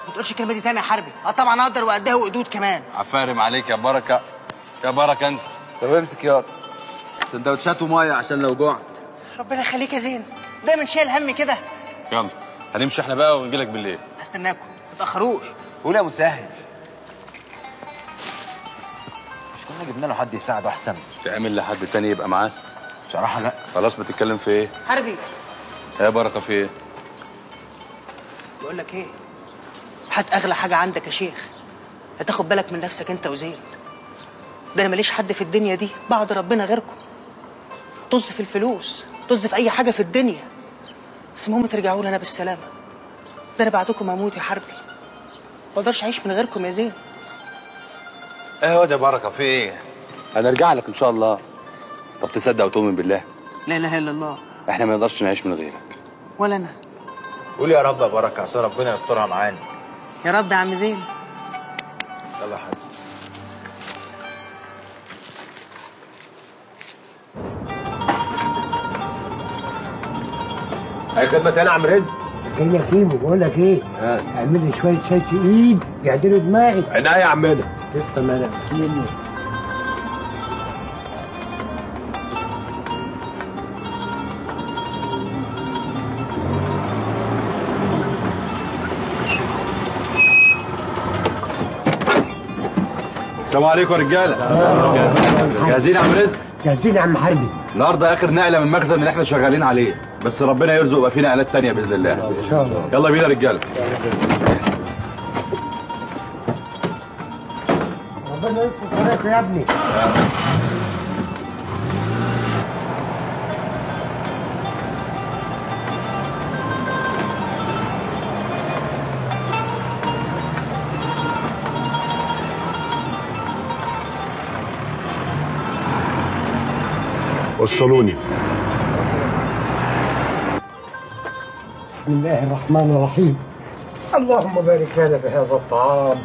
ما تقولش الكلمه دي تاني يا حربي. اه طبعا اقدر، وقدها وقدود كمان. عفارم عليك يا بركه، يا بركه انت. طب امسك ياض سندوتشات وميه عشان لو جوعت. ربنا يخليك يا زين، دايما شايل هم كده. يلا هنمشي احنا بقى ونجيلك بالليل. هستناكم ما تاخروش. قول يا مسهل، مش كنا جبنا له حد يساعده احسن؟ تعمل لحد تاني يبقى معاه؟ بصراحه لا. خلاص بتتكلم في ايه؟ حربي يا بركه في ايه؟ بقول لك ايه؟ هات اغلى حاجه عندك يا شيخ، هتاخد بالك من نفسك انت وزين. ده انا ماليش حد في الدنيا دي بعد ربنا غيركم. طز في الفلوس، طز في اي حاجه في الدنيا، بس المهم ترجعوا لنا بالسلامه. ده انا بعدكم هموت يا حربي، ما اقدرش اعيش من غيركم يا زين. ايه يا واد يا بركه في ايه؟ هنرجع لك ان شاء الله. طب تصدق وتؤمن بالله؟ لا اله الا الله. احنا ما نقدرش نعيش من غيرك. ولا انا. قول يا رب يا بركه عشان ربنا يسترها معانا. يا رب يا عم زين. يلا يا حاج. اي خدمه تاني يا عم رزق. جاي يا كيمو بقول لك ايه؟ اعمل لي شويه شاي تقيل يعدلوا دماغي. عينيا يا عمنا. لسه ما لقيتني. السلام عليكم يا رجاله. جاهزين يا عم رزق؟ جاهزين يا عم حربي. النهارده اخر نقله من المخزن اللي احنا شغالين عليه، بس ربنا يرزق يبقى في نقلات ثانيه باذن الله. ان شاء الله. يلا بينا يا رجاله. ربنا يستر طريقكم يا ابني. وصلوني. بسم الله الرحمن الرحيم. اللهم بارك لنا بهذا الطعام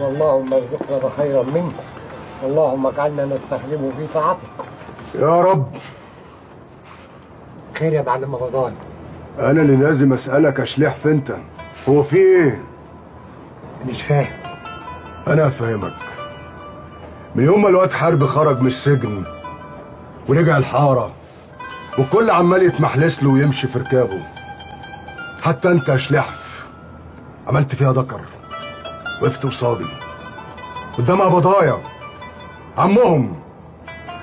واللهم ارزقنا خيرا منه اللهم اجعلنا نستخدمه في طاعتك يا رب. خير يا معلم أباضاية. انا اللي لازم اسالك يا شليح فنتة، هو في ايه؟ مش فاهم. انا هفهمك. من يوم ما الواد حرب خرج من السجن ورجع الحارة والكل عمال يتمحلس له ويمشي في ركابه، حتى انت يا شلحف عملت فيها ذكر. وقفت قصادي قدام أباضاية عمهم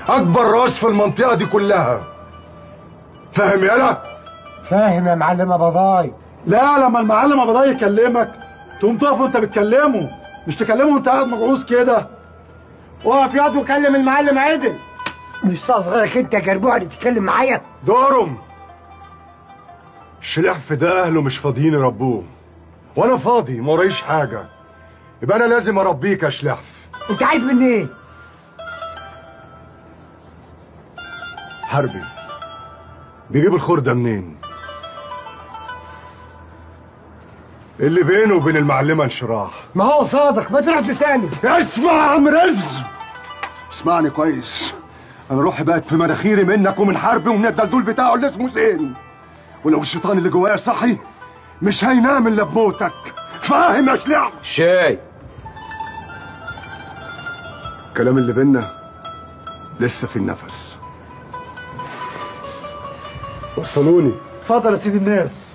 اكبر راس في المنطقة دي كلها، فاهم يالا؟ فاهم يا معلم أباضاية. لا لما المعلم أباضاية يكلمك تقوم تقف وانت بتكلمه، مش تكلمه وانت قاعد مجعوز كده. اقف ياض وكلم المعلم عدل. مش صغيرك انت يا جربوع اللي تتكلم معايا؟ دورهم. الشلحف ده اهله مش فاضيين يربوه، وانا فاضي ما ورايش حاجه، يبقى انا لازم اربيك يا شلحف. انت عايز مني ايه؟ حربي بيجيب الخور ده منين؟ اللي بينه وبين المعلمه انشراح. ما هو صادق ما تروح تسالني. اسمع يا عم رزق اسمعني كويس، انا روحي بقت في مناخيري منك ومن حربي ومن الدلدول بتاعه اللي اسمه زين، ولو الشيطان اللي جوايا صحي مش هينام الا بموتك، فاهم يا شلعب؟ شاي الكلام اللي بينا لسه في النفس. وصلوني. اتفضل يا سيد الناس.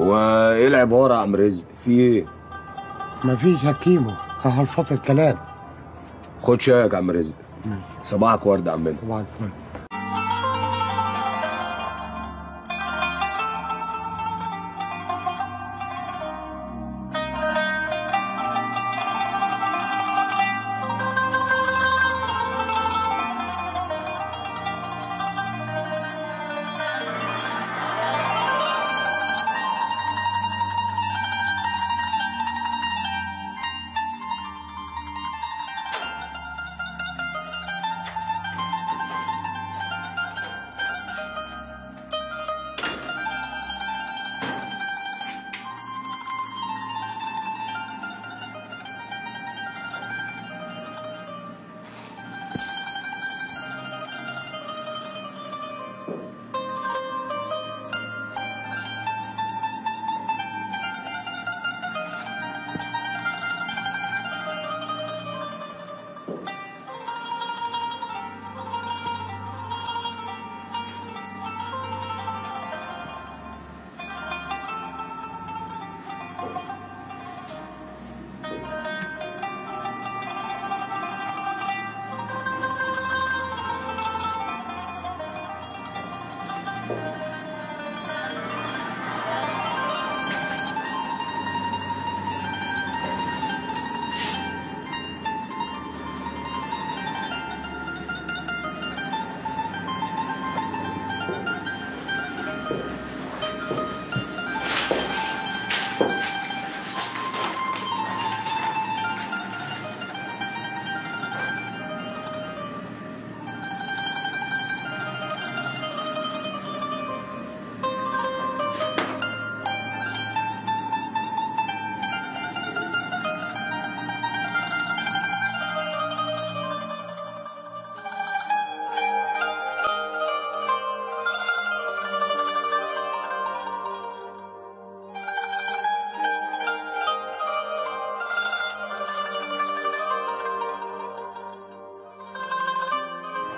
هو ايه العباره يا عم رزق؟ في ايه؟ مفيش يا كيمو، هلفط الكلام. خد شايك يا عم رزق. صباحك ورد يا عمنا. صباحك ورد.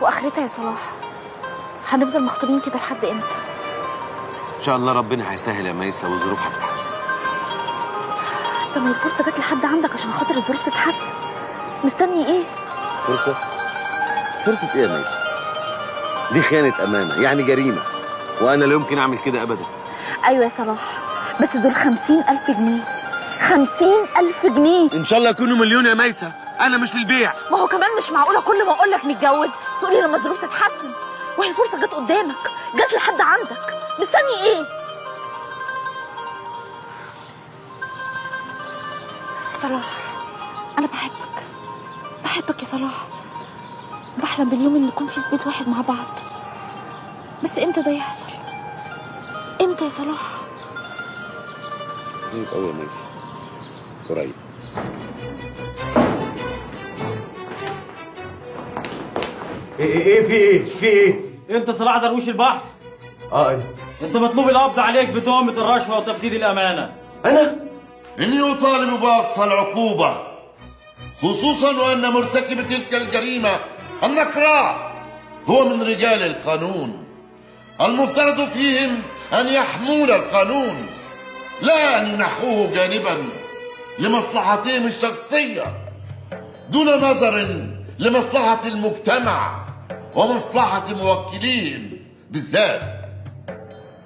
واخرتها يا صلاح؟ هنفضل مخطوبين كده لحد امتى؟ ان شاء الله ربنا هيسهل يا ميسة والظروف هتتحسن. طب ما الفرصه جت لحد عندك عشان خاطر الظروف تتحسن، مستني ايه؟ فرصه؟ فرصه ايه يا ميسة؟ دي خيانه امانه، يعني جريمه، وانا لا يمكن اعمل كده ابدا. ايوه يا صلاح، بس دول خمسين الف جنيه، خمسين الف جنيه ان شاء الله يكونوا مليون يا ميسة، انا مش للبيع. ما هو كمان مش معقوله كل ما اقول لك نتجوز تقولي لما الظروف تتحسن، وهي الفرصه جت قدامك، جت لحد عندك، مستني ايه؟ صلاح انا بحبك، بحبك يا صلاح، بحلم باليوم اللي نكون فيه في بيت واحد مع بعض، بس امتى ده يحصل؟ امتى يا صلاح؟ قريب قوي يا ميسة، قريب. ايه ايه في ايه؟ في ايه؟ انت صلاح درويش البحر؟ اه انا. انت مطلوب القبض عليك بتهمة الرشوة وتبديد الأمانة. أنا؟ إني أطالب بأقصى العقوبة، خصوصا وأن مرتكب تلك الجريمة النكراء هو من رجال القانون، المفترض فيهم أن يحمون القانون لا أن ينحوه جانبا لمصلحتهم الشخصية دون نظر لمصلحة المجتمع ومصلحة موكليهم بالذات.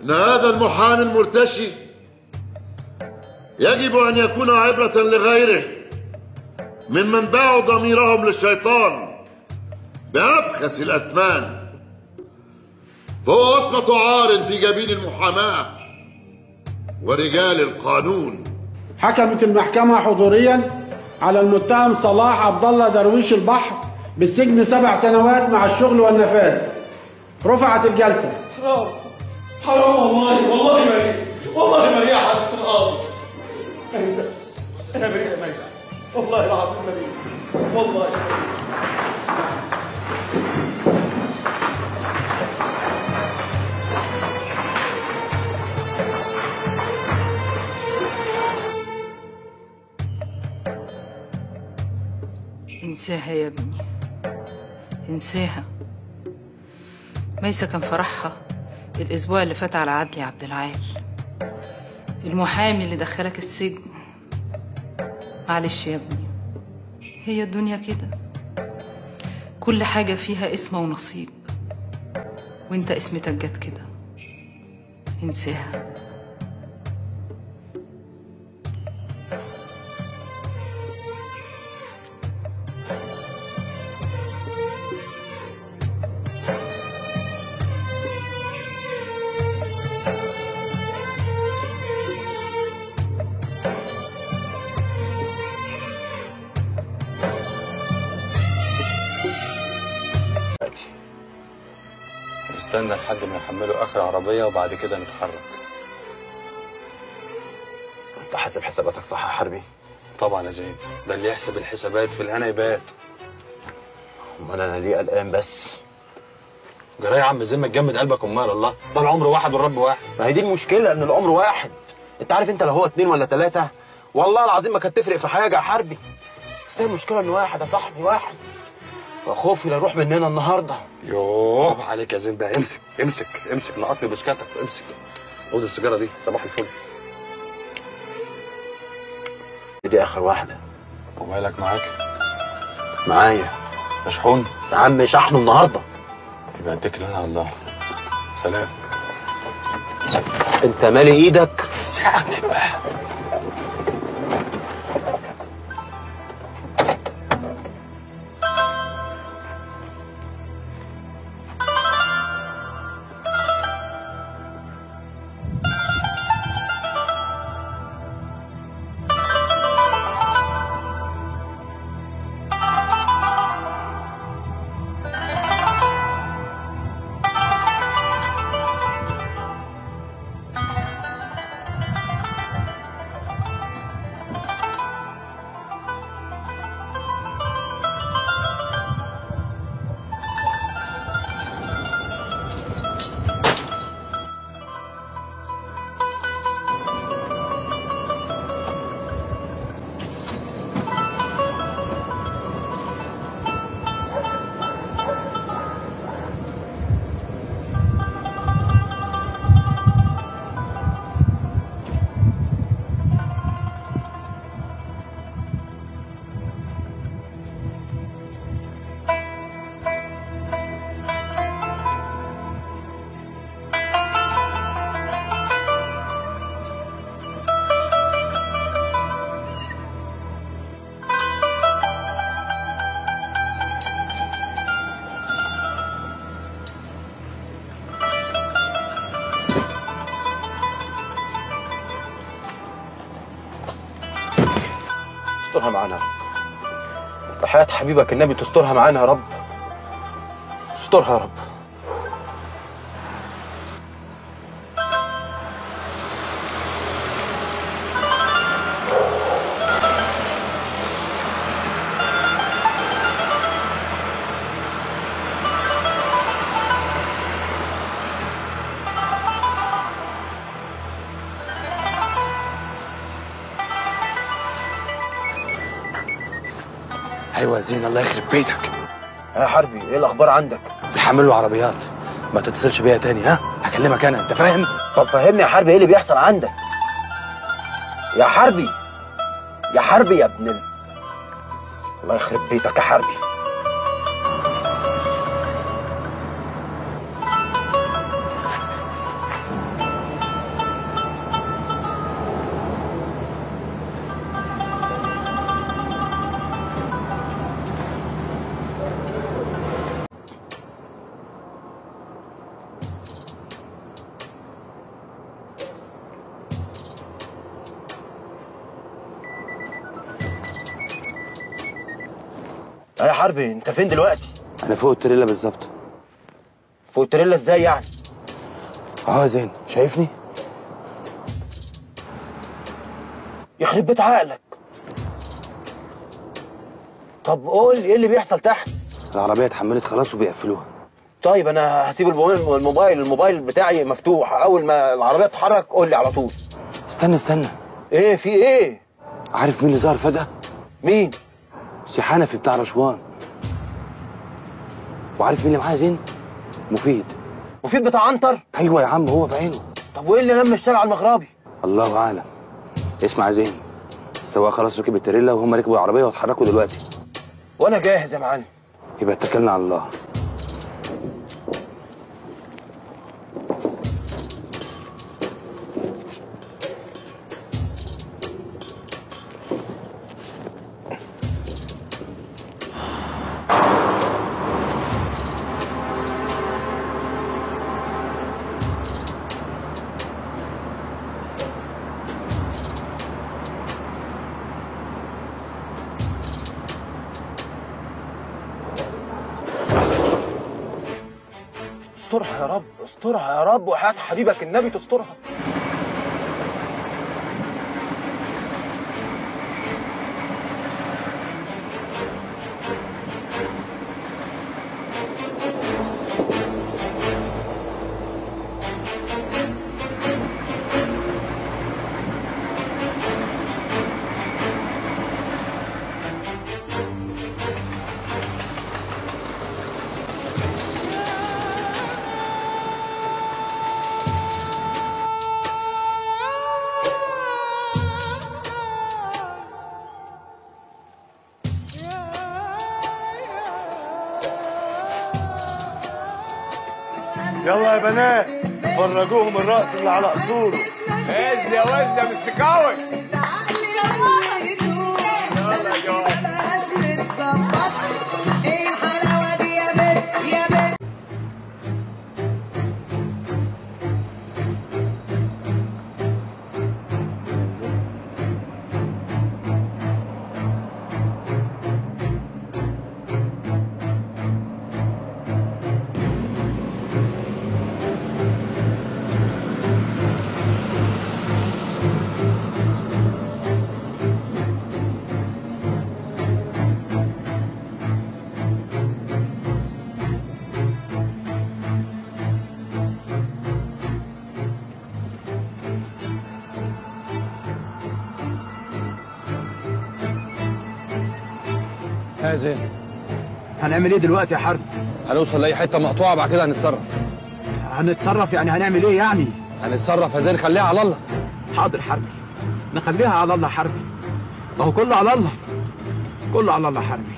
إن هذا المحامي المرتشي يجب أن يكون عبرة لغيره ممن باعوا ضميرهم للشيطان بأبخس الأثمان، فهو وصمة عار في جبين المحاماة ورجال القانون. حكمت المحكمة حضوريا على المتهم صلاح عبدالله درويش البحر بالسجن سبع سنوات مع الشغل والنفاذ. رفعت الجلسة. حرام حرام والله، والله بريء، والله بريء يا حضرة القاضي. ميسة أنا بريء يا ميسة، والله العظيم بريء، والله. انساها يا ابني، انساها. ميسة كان فرحها الاسبوع اللي فات على عدلي عبد العال، المحامي اللي دخلك السجن. معلش يا ابني، هي الدنيا كده، كل حاجة فيها اسمة ونصيب، وانت اسمتك جت كده. انساها. استنى لحد ما يحملوا اخر عربيه وبعد كده نتحرك. انت حاسب حساباتك صح يا حربي؟ طبعا يا زين، ده اللي يحسب الحسابات في الهنا يبات. امال انا ليه قلقان بس؟ جراي يا عم زين، ما تجمد قلبك. امال الله، ده العمر واحد والرب واحد. ما هي دي المشكله، ان العمر واحد. انت عارف انت لو هو اتنين ولا تلاته والله العظيم ما كانت تفرق في حاجه يا حربي، بس هي المشكله ان واحد يا صاحبي، واحد. وخوفي لا يروح مننا النهارده. يوه عليك يا زين، ده امسك امسك امسك، لقطني بشكتك، امسك. خد السيجاره دي، صباح الفل. دي اخر واحده. ومالك معاك؟ معايا. مشحون؟ يا عم شحنه النهارده. يبقى اتكل على الله. سلام. انت مالي ايدك؟ ساعتك بقى. تسترها معانا. بحياة حبيبك النبي تسترها معانا يا رب. استرها يا رب. ايوه زين، الله يخرب بيتك. يا حربي ايه الاخبار عندك؟ بيحملوا العربيات، ما تتصلش بيا تاني. ها هكلمك انا، انت فاهم؟ طب فهمني يا حربي ايه اللي بيحصل عندك؟ يا حربي يا حربي يا ابن ال... الله يخرب بيتك يا حربي. حربي انت فين دلوقتي؟ انا فوق التريلا بالظبط. فوق التريلا ازاي يعني؟ اه زين شايفني؟ يخرب بيت عقلك. طب قول ايه اللي بيحصل تحت؟ العربيه اتحملت خلاص وبيقفلوها. طيب انا هسيب الموبايل الموبايل بتاعي مفتوح، اول ما العربيه تتحرك قول لي على طول. استنى استنى، ايه في ايه؟ عارف مين اللي ظهر فجأة؟ مين؟ سي حنفي بتاع رشوان. وعارف مين اللي معاه زين؟ مفيد. مفيد بتاع عنتر؟ ايوه يا عم، هو بعينه. طب وايه اللي لم الشارع المغربي؟ الله اعلم. اسمع يا زين، السواق خلاص ركب التريلا وهم ركبوا العربيه واتحركوا دلوقتي. وانا جاهز يا معلم. يبقى اتكلنا على الله. استرها يا رب، استرها يا رب، وحياة حبيبك النبي تسترها. يلا يا بنات فرجوهم الرقص اللي على قصوره. هز يا وز يا مستكاوي. يلا يا جماعه. ايه الحلاوه دي يا بت يا بت. يا زين هنعمل ايه دلوقتي يا حرب؟ هنوصل لاي حته مقطوعه بعد كده هنتصرف. هنتصرف يعني هنعمل ايه يعني؟ هنتصرف يا زين، خليها على الله. حاضر حربي، نخليها على الله حربي، ما هو كله على الله، كله على الله حربي.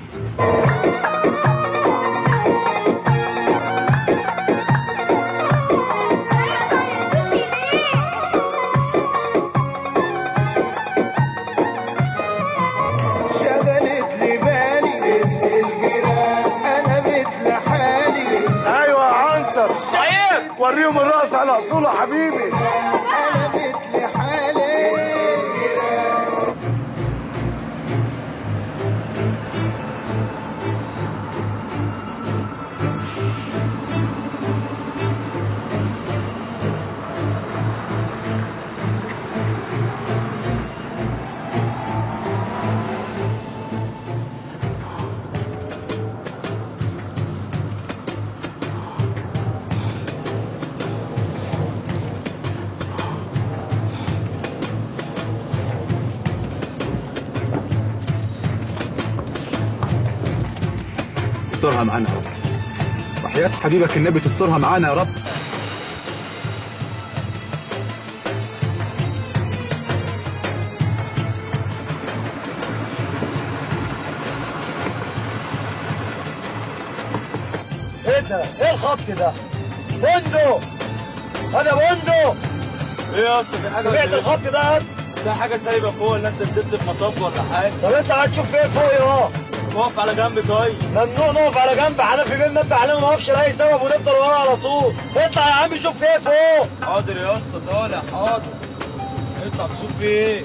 وريهم الرقص على اصوله حبيبي. انا مثل حالي. تسترها معانا يا رب. وحياة حبيبك النبي تسترها معانا يا رب. ايه ده؟ ايه الخبط ده؟ بندق! انا بندق! ايه يا اسطى؟ سمعت الخبط ده؟ ده حاجة سايبة فوق ولا انت نزلت في مطب ولا حاجة؟ طب انت قاعد تشوف ايه فوق اهو؟ نقف على جنب طيب. ممنوع نقف على جنب، حنفي بيه منبه علينا ما اعرفش لأي سبب ونفضل ورا على طول. اطلع يا عم شوف ايه فوق. حاضر يا اسطى طالع، حاضر. اطلع تشوف ايه؟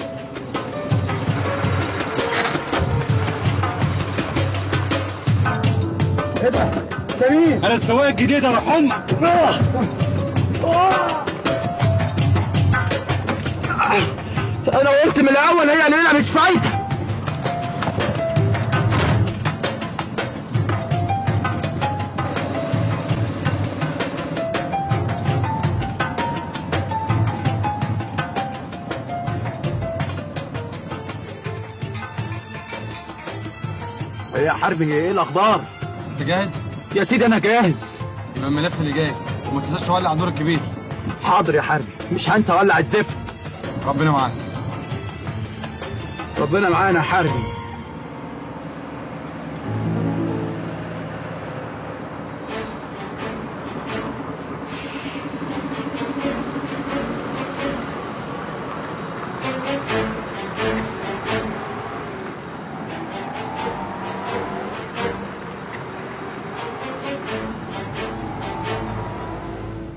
ايه ده؟ انت مين؟ انا السواق الجديد اروح امك. انا قلت من الاول هي الليله مش فايته. ايه يا حربي، ايه الاخبار؟ انت جاهز؟ يا سيدي انا جاهز. يبقى الملف اللي جاي، وما تنساش تولع النور الكبير. حاضر يا حربي، مش هنسى اولع الزفت. ربنا معاك. ربنا معانا يا حربي.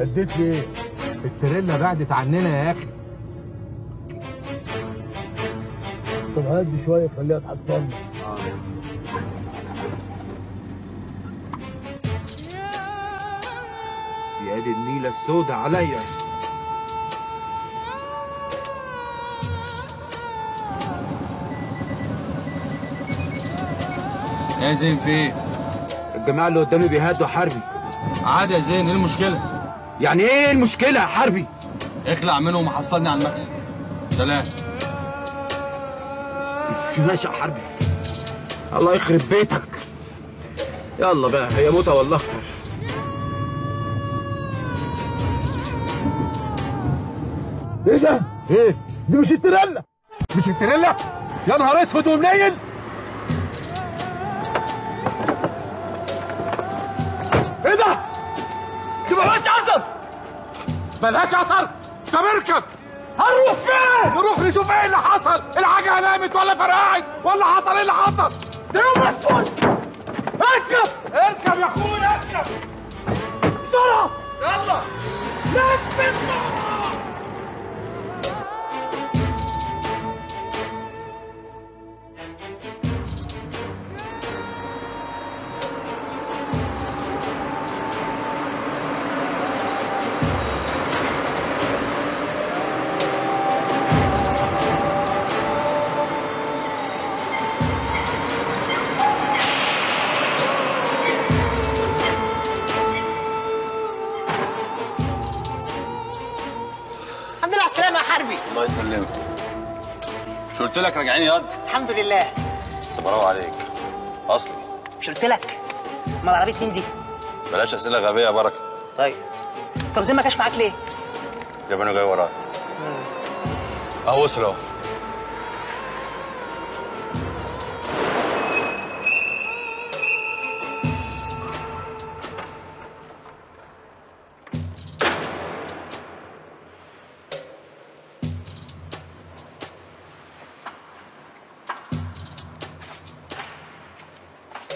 اديت لي ايه؟ التريلا بعدت عننا يا اخي. طب هدي شويه خليها تحصلني. يا دي النيله السوداء عليا. يا زين في ايه؟ الجماعه اللي قدامي بيهدوا حربي. عادي يا زين، ايه المشكله؟ يعني ايه المشكله يا حربي؟ اخلع منهم وحصلني على المكسب. سلام. ماشي يا حربي، الله يخرب بيتك. يلا بقى، هي موتة والله. ايه ده؟ ايه؟ دي مش التريلا. مش التريلا؟ يا نهار اسود ومنيل. ايه ده؟ دي ملهاش اثر. ملهاش اثر؟ طب اركب. هنروح فين؟ نروح نشوف ايه اللي حصل، العجله نامت ولا فرقعت ولا حصل ايه اللي حصل؟ ده يوم اسود. اركب اركب يا اخويا، اركب بسرعه. يلا لف بسرعه. الله يسلمك. مش قلت لك راجعين يا قد؟ الحمد لله. بس برافو عليك. اصلي مش قلت لك؟ ما العربيه مين دي؟ بلاش اسئله غبيه يا بركه. طيب طب زين ما كانش معاك ليه؟ يا بني جاي ورايا. اهو وصل اهو.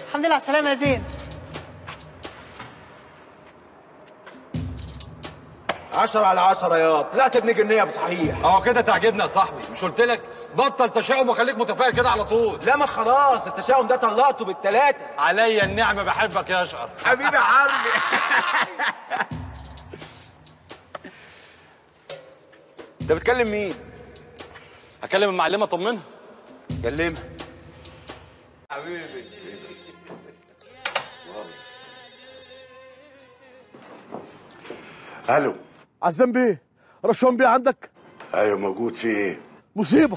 الحمد لله على السلامة يا زين. عشرة على عشرة ياض، طلعت ابن جنية بصحيح. اهو كده تعجبنا يا صاحبي، مش قلت لك بطل تشاؤم وخليك متفائل كده على طول. لا ما خلاص، التشاؤم ده طلقته بالتلاتة. عليا النعمة، بحبك يا اشقر. حبيبي يا حربي. انت بتكلم مين؟ هكلم المعلمة اطمنها. كلمها. حبيبي. الو عزام بيه، رشوان بيه عندك؟ ايوه موجود. في ايه؟ مصيبه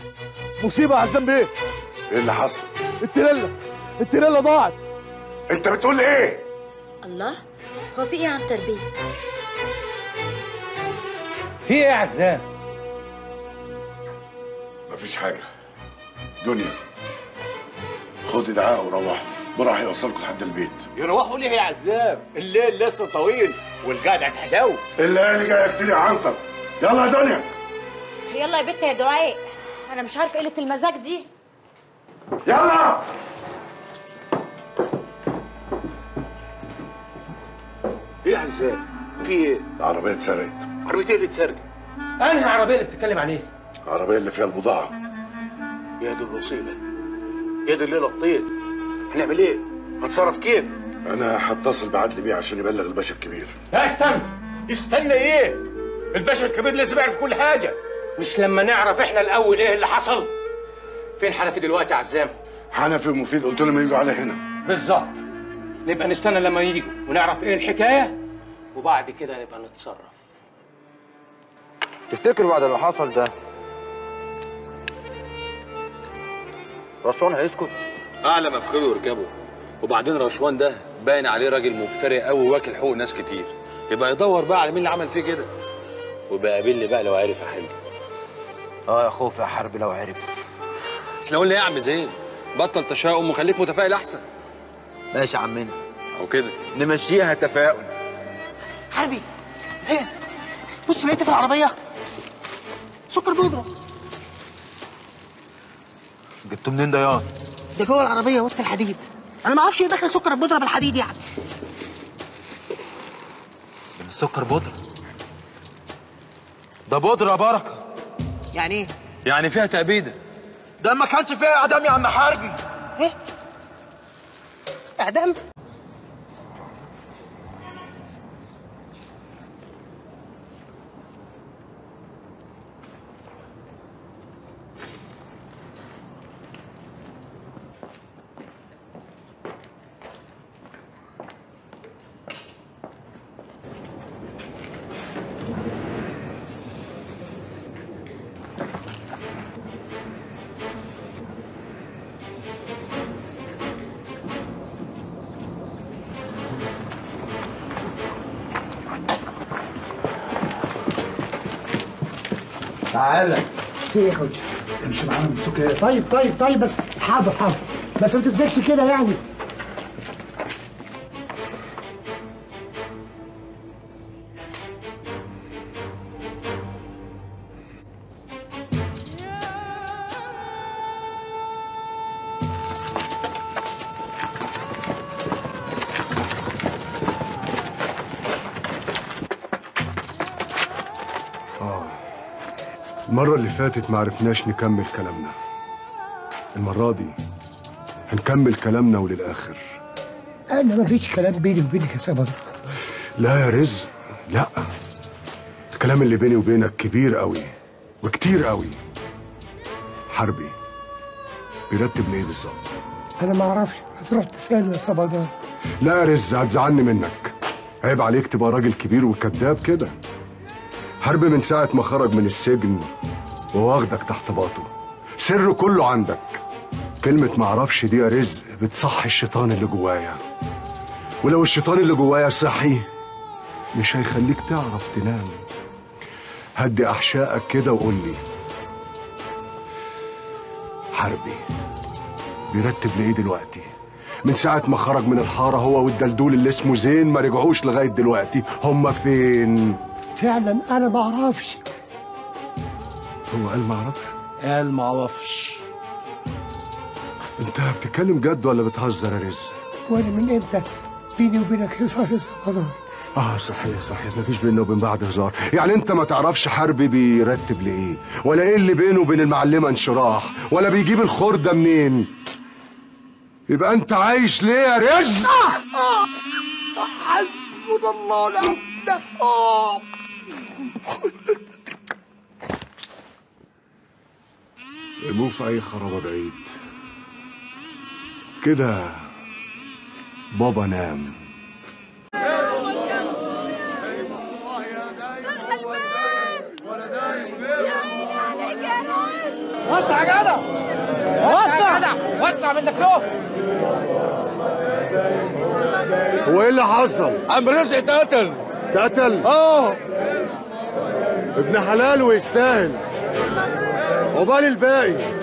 مصيبه يا عزام بيه. ايه اللي حصل؟ التريلا التريلا ضاعت. انت بتقول ايه؟ الله، هو في ايه يا عنتر بيه؟ في ايه يا عزام؟ مفيش حاجه. دنيا خدي دعاء وروحي، بره هيوصلكوا لحد البيت. يروحوا ليه يا عزام؟ الليل لسه طويل والقعده هتحلو. الليالي جايه كتير يا عنتر. يلا يا دنيا. يلا يا بت يا دعاء، انا مش عارف قله المزاج دي. يلا ايه يا عزام؟ في ايه؟ العربيه اتسرقت. عربيه ايه اللي اتسرقت؟ انهي عربيه اللي بتتكلم عليها؟ العربيه اللي فيها البضاعه. يا دي المصيبه، يا دي الليله الطين. هنعمل ايه؟ هنتصرف كيف؟ انا هتصل بعدلي بيه عشان يبلغ الباشا الكبير. لا استنى استنى، ايه؟ الباشا الكبير لازم يعرف كل حاجه، مش لما نعرف احنا الاول ايه اللي حصل. فين حنفي دلوقتي يا عزام؟ حنفي ومفيد قلت لهم يجوا على هنا بالظبط. نبقى نستنى لما يجوا ونعرف ايه الحكايه، وبعد كده نبقى نتصرف. تفتكر بعد اللي حصل ده رشوان هيسكت؟ اعلى ما يفقدوا يركبوا. وبعدين رشوان ده باين عليه راجل مفتري قوي واكل حقوق ناس كتير، يبقى يدور بقى على مين اللي عمل فيه كده، ويبقى قابلني بقى لو عرف يا حلمي. اه يا خوف يا حربي لو عرف. احنا قلنا ايه يا عم زين؟ بطل تشاؤم وخليك متفائل احسن. ماشي يا عمنا، او كده نمشيها تفاؤل. حربي، زين، بصوا لقيت في العربيه سكر بودره. جبته منين ده ياض؟ ده جوه العربيه وسط الحديد. انا ما اعرفش ايه دخل سكر البودره بالحديد يعني. ده مش سكر بودره، ده بودره يا بركه. يعني ايه؟ يعني فيها تأبيده. ده ما كانش فيها اعدام يا عم حربي. ايه؟ اعدام؟ تعالى. في ايه يا حاج؟ امشي معانا من السوق. ايه؟ طيب طيب طيب بس حاضر حاضر، بس ما تمسكش كده يعني. المرة اللي فاتت معرفناش نكمل كلامنا، المرة دي هنكمل كلامنا وللآخر. أنا مفيش كلام بيني وبينك يا سبا. لا يا رزق، لا، الكلام اللي بيني وبينك كبير قوي وكتير قوي. حربي بيرتب ليه بالظبط؟ أنا معرفش، هتروح تسأل يا سبا. لا يا رزق، هتزعلني منك، عيب عليك تبقى راجل كبير وكذاب كده. حربي من ساعة ما خرج من السجن وواخدك تحت باطه، سره كله عندك. كلمة معرفش دي يا رزق بتصحي الشيطان اللي جوايا، ولو الشيطان اللي جوايا صحي مش هيخليك تعرف تنام. هدي أحشائك كده وقول لي، حربي بيرتب لإيه دلوقتي؟ من ساعة ما خرج من الحارة هو والدلدول اللي اسمه زين ما رجعوش لغاية دلوقتي، هما فين؟ فعلا انا ما اعرفش. هو قال ما اعرفش؟ قال ما اعرفش. انت بتتكلم جد ولا بتهزر يا رزق؟ وانا من امتى بيني وبينك هزار يا سبحان؟ اه صحيح صحيح، مفيش بيننا وبين بعض هزار. يعني انت ما تعرفش حربي بيرتب لايه، ولا ايه اللي بينه وبين المعلمه انشراح، ولا بيجيب الخرده منين؟ يبقى انت عايش ليه يا رزق؟ حسبنا الله ونعم. آه. مو في أي خرابة بعيد كده. بابا نام. وسع يا جدع، وسع منك له. هو ايه اللي حصل؟ عم رزق اتقتل. اتقتل؟ اه ابن حلال ويستاهل. عقبال الباقي.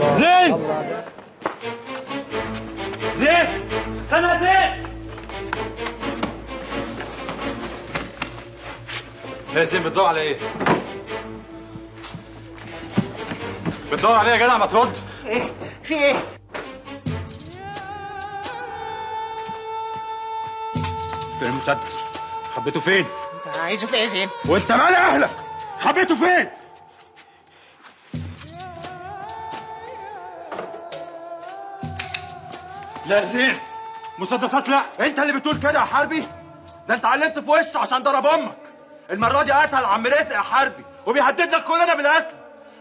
زين زين استنى يا زين. يا زين بتدور على ايه؟ بتدور على ايه يا جدع؟ ما ترد. ايه في ايه؟ فين المسدس؟ حبيته فين؟ انت عايزه في ايه يا زين؟ وانت مال اهلك؟ حبيته فين؟ لا زين مسدسات لا. انت اللي بتقول كده يا حربي؟ ده انت علمت في وشه عشان ضرب امك. المره دي قتل عم رزق يا حربي وبيهددنا كلنا بالقتل.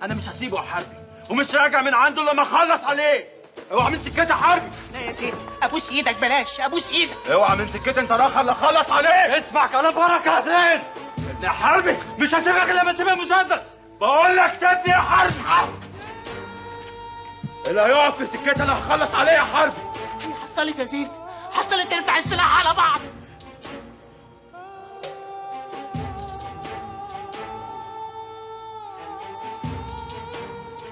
انا مش هسيبه يا حربي ومش راجع من عنده لما اخلص عليه. اوعى من سكتي يا حربي. لا يا زين ابوس ايدك. بلاش ابوس ايدك. اوعى من سكتي انت راخر لا اخلص عليه. اسمع كلام بركه يا زين. يا حربي مش هسيبك الا لما تسيب المسدس. بقول لك سيبني يا حربي. اللي هيقعد في سكتي انا هخلص عليه يا حربي. حصلت يا زين حصلت. ترفع السلاح على بعض.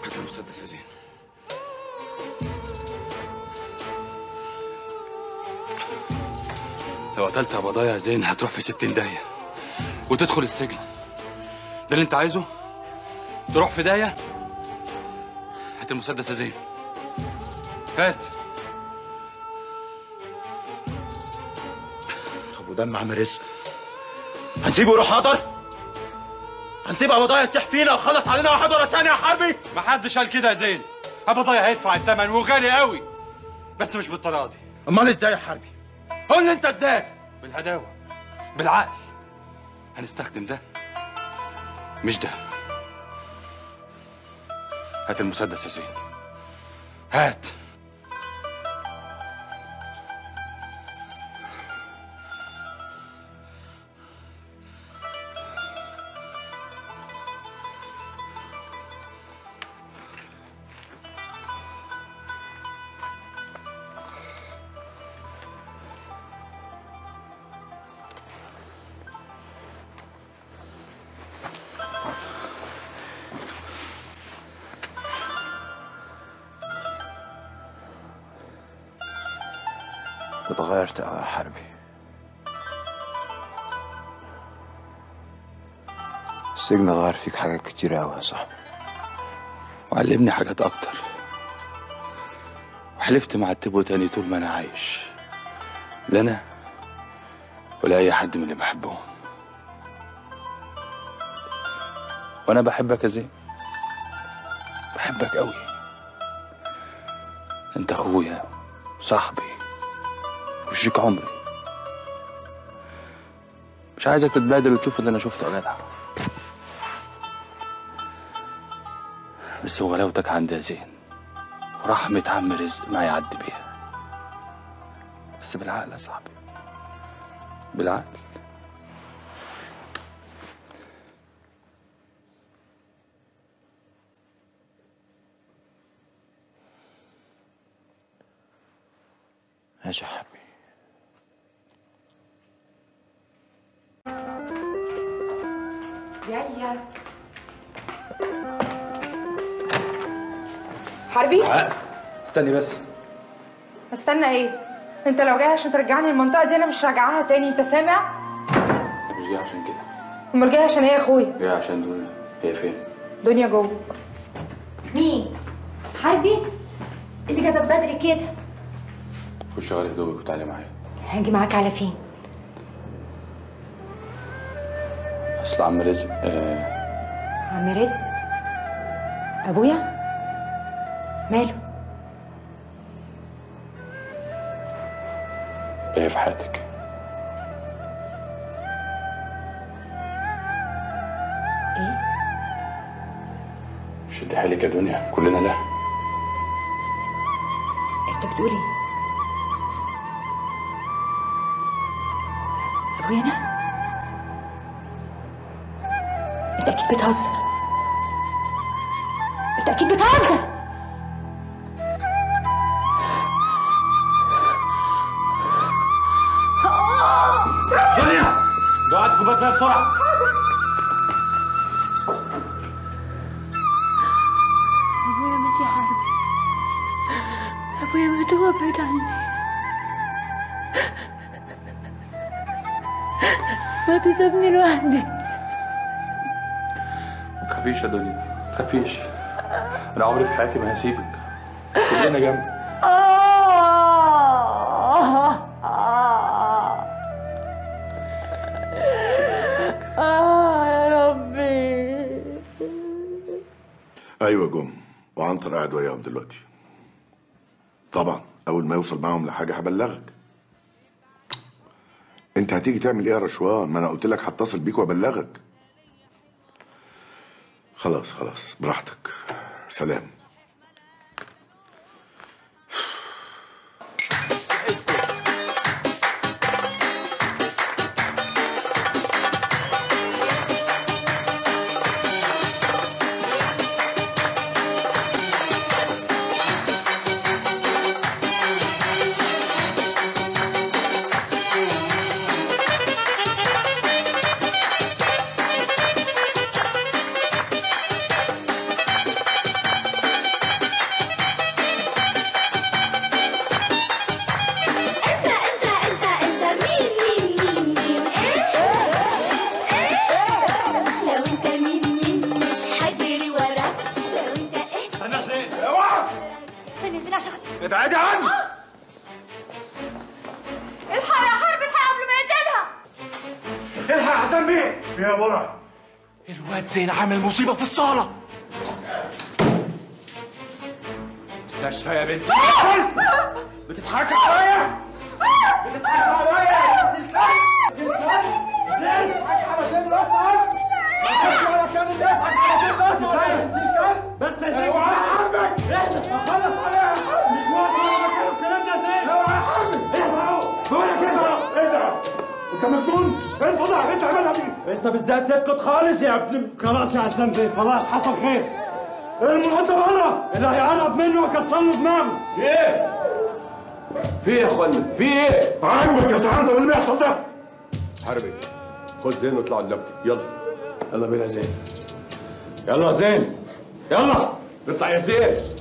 هات المسدس يا زين. لو قتلت أباضاية يا زين هتروح في ستين داية وتدخل السجن. ده اللي انت عايزه؟ تروح في داية؟ هات المسدس يا زين هات. دم عم رزق هنسيبه يروح هدر؟ هنسيب أباضاية تطيح فينا وخلص علينا واحد ورا تاني يا حربي؟ محدش قال كده يا زين. أباضاية هيدفع الثمن وغالي قوي بس مش بالطريقة دي. أمال إزاي يا حربي؟ قول لي أنت إزاي؟ بالهداوة بالعقل. هنستخدم ده مش ده. هات المسدس يا زين هات. تغيرت يا حربي. السجن غير فيك حاجات كتير أوي يا صاحبي وعلمني حاجات أكتر. وحلفت مع التبو تاني طول ما أنا عايش لا أنا ولا أي حد من اللي بحبهم. وأنا بحبك يا زين بحبك أوي. أنت أخويا صاحبي وشيك عمري. مش عايزك تتبادل وتشوف اللي انا شفته يا جدع. بس وغلاوتك عندي يا زين ورحمة عم رزق ما يعدي بيها. بس بالعقل يا صاحبي بالعقل. ماشي يا حبيبي. يلا حربي استني بس. استنى ايه؟ انت لو جاي عشان ترجعني المنطقه دي انا مش راجعاها تاني. انت سامع؟ انا مش جاي عشان كده. امال جاي عشان ايه يا اخويا؟ جاي عشان دنيا. هي فين؟ دنيا جوه. مين؟ حربي اللي جابك بدري كده؟ خش غير هدومك وتعالي معايا. هاجي معاك على فين؟ اصل عم رزق آه... عم رزق ابويا ماله؟ ايه في حياتك؟ ايه؟ شدي حالك يا دنيا كلنا. لا انت بتقول ايه؟ ابويا انا؟ انت اكيد بتهزر. اكيد بتهزر. دنيا جعت كوباية ميه بسرعة. ابويا مات يا حربي، ابويا مات وهو بعيد عني، مات وسابني لوحدي. متخافيش يا دنيا، متخافيش، أنا عمري في حياتي ما هسيبك، كلنا جنبك. آه يا ربي. أيوة جم، وعنتر قاعد وياهم دلوقتي. طبعا أول ما يوصل معاهم لحاجة هبلغك. أنت هتيجي تعمل إيه يا رشوان؟ ما أنا قلت لك هتصل بيك وأبلغك. خلاص خلاص براحتك، سلام. زين عامل مصيبة في الصالة. مستشفى يا بنتي. بتضحكي عليا؟ بتضحكي عليا يا بنت الكلب؟ ليه بتضحكي على زين راسها أصلا؟ بتضحكي على كامل ليه؟ بتضحكي على زين راسها يا بنت الكلب؟ بس يا زين اوعى حربك. بخلص عليها مش وقت ولا مكان الكلام ده يا زين. اوعى حربك. اهدى اهو. بقول لك اهدى اهدى. انت مجنون؟ ايه الوضع؟ انت عملها دي؟ انت بالذات تسكت خالص يا ابني. خلاص يا عزام بيه، خلاص حصل خير. المنعطف بره اللي هيقرب منه ويكسر له دماغه. في ايه؟ في ايه يا اخوانا؟ في ايه؟ عاجبك يا سعاده وايه اللي بيحصل ده؟ حربي خد زين واطلعوا دلوقتي، يلا يلا بينا يا زين. يلا يا زين يلا اطلع يا زين.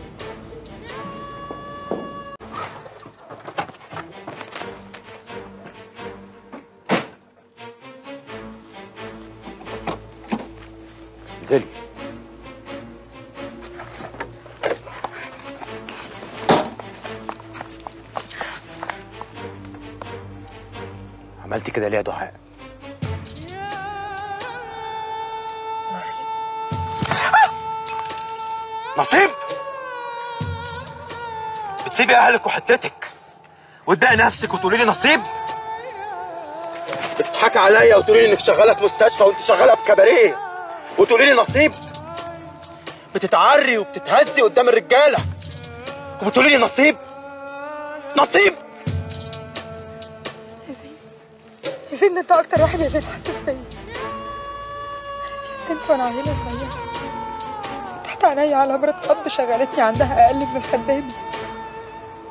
زين عملت كده ليه يا دحاء؟ نصيب نصيب بتسيبي اهلك وحدتك وتبقى نفسك وتقولي لي نصيب؟ بتضحكي عليا وتقولي لي انك شغاله في مستشفى وانت شغاله في كباريه وتقولي لي نصيب؟ بتتعري وبتتهزي قدام الرجاله وبتقولي لي نصيب؟ نصيب؟ يا زين يا زين انت اكتر واحد يا زين حاسس بيا. انا كنت وانا عيله صغيره فتحت عينيا على مرة اب شغلتني عندها اقل من الخدامه،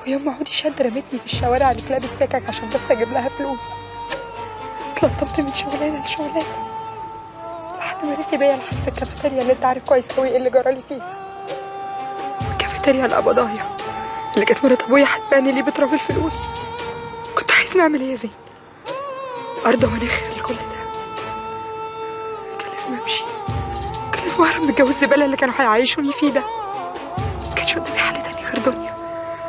ويوم ما عودي شد رمتني في الشوارع لكلاب السكك عشان بس اجيب لها فلوس. اتلطمت من شغلانه لشغلانه لحد ما رسي بيا لحد الكافيتيريا اللي انت عارف كويس قوي ايه اللي جرالي فيها. الكافيتيريا الأباضاية اللي كانت مرات ابويا حتباني ليه بتراب الفلوس. كنت عايز نعمل ايه يا زين؟ ارض ونخر لكل ده كان لازم امشي، كان لازم اهرب من جو الزباله اللي كانوا هيعيشوني فيه ده. ما كانش قدامي حل تاني غير دنيا.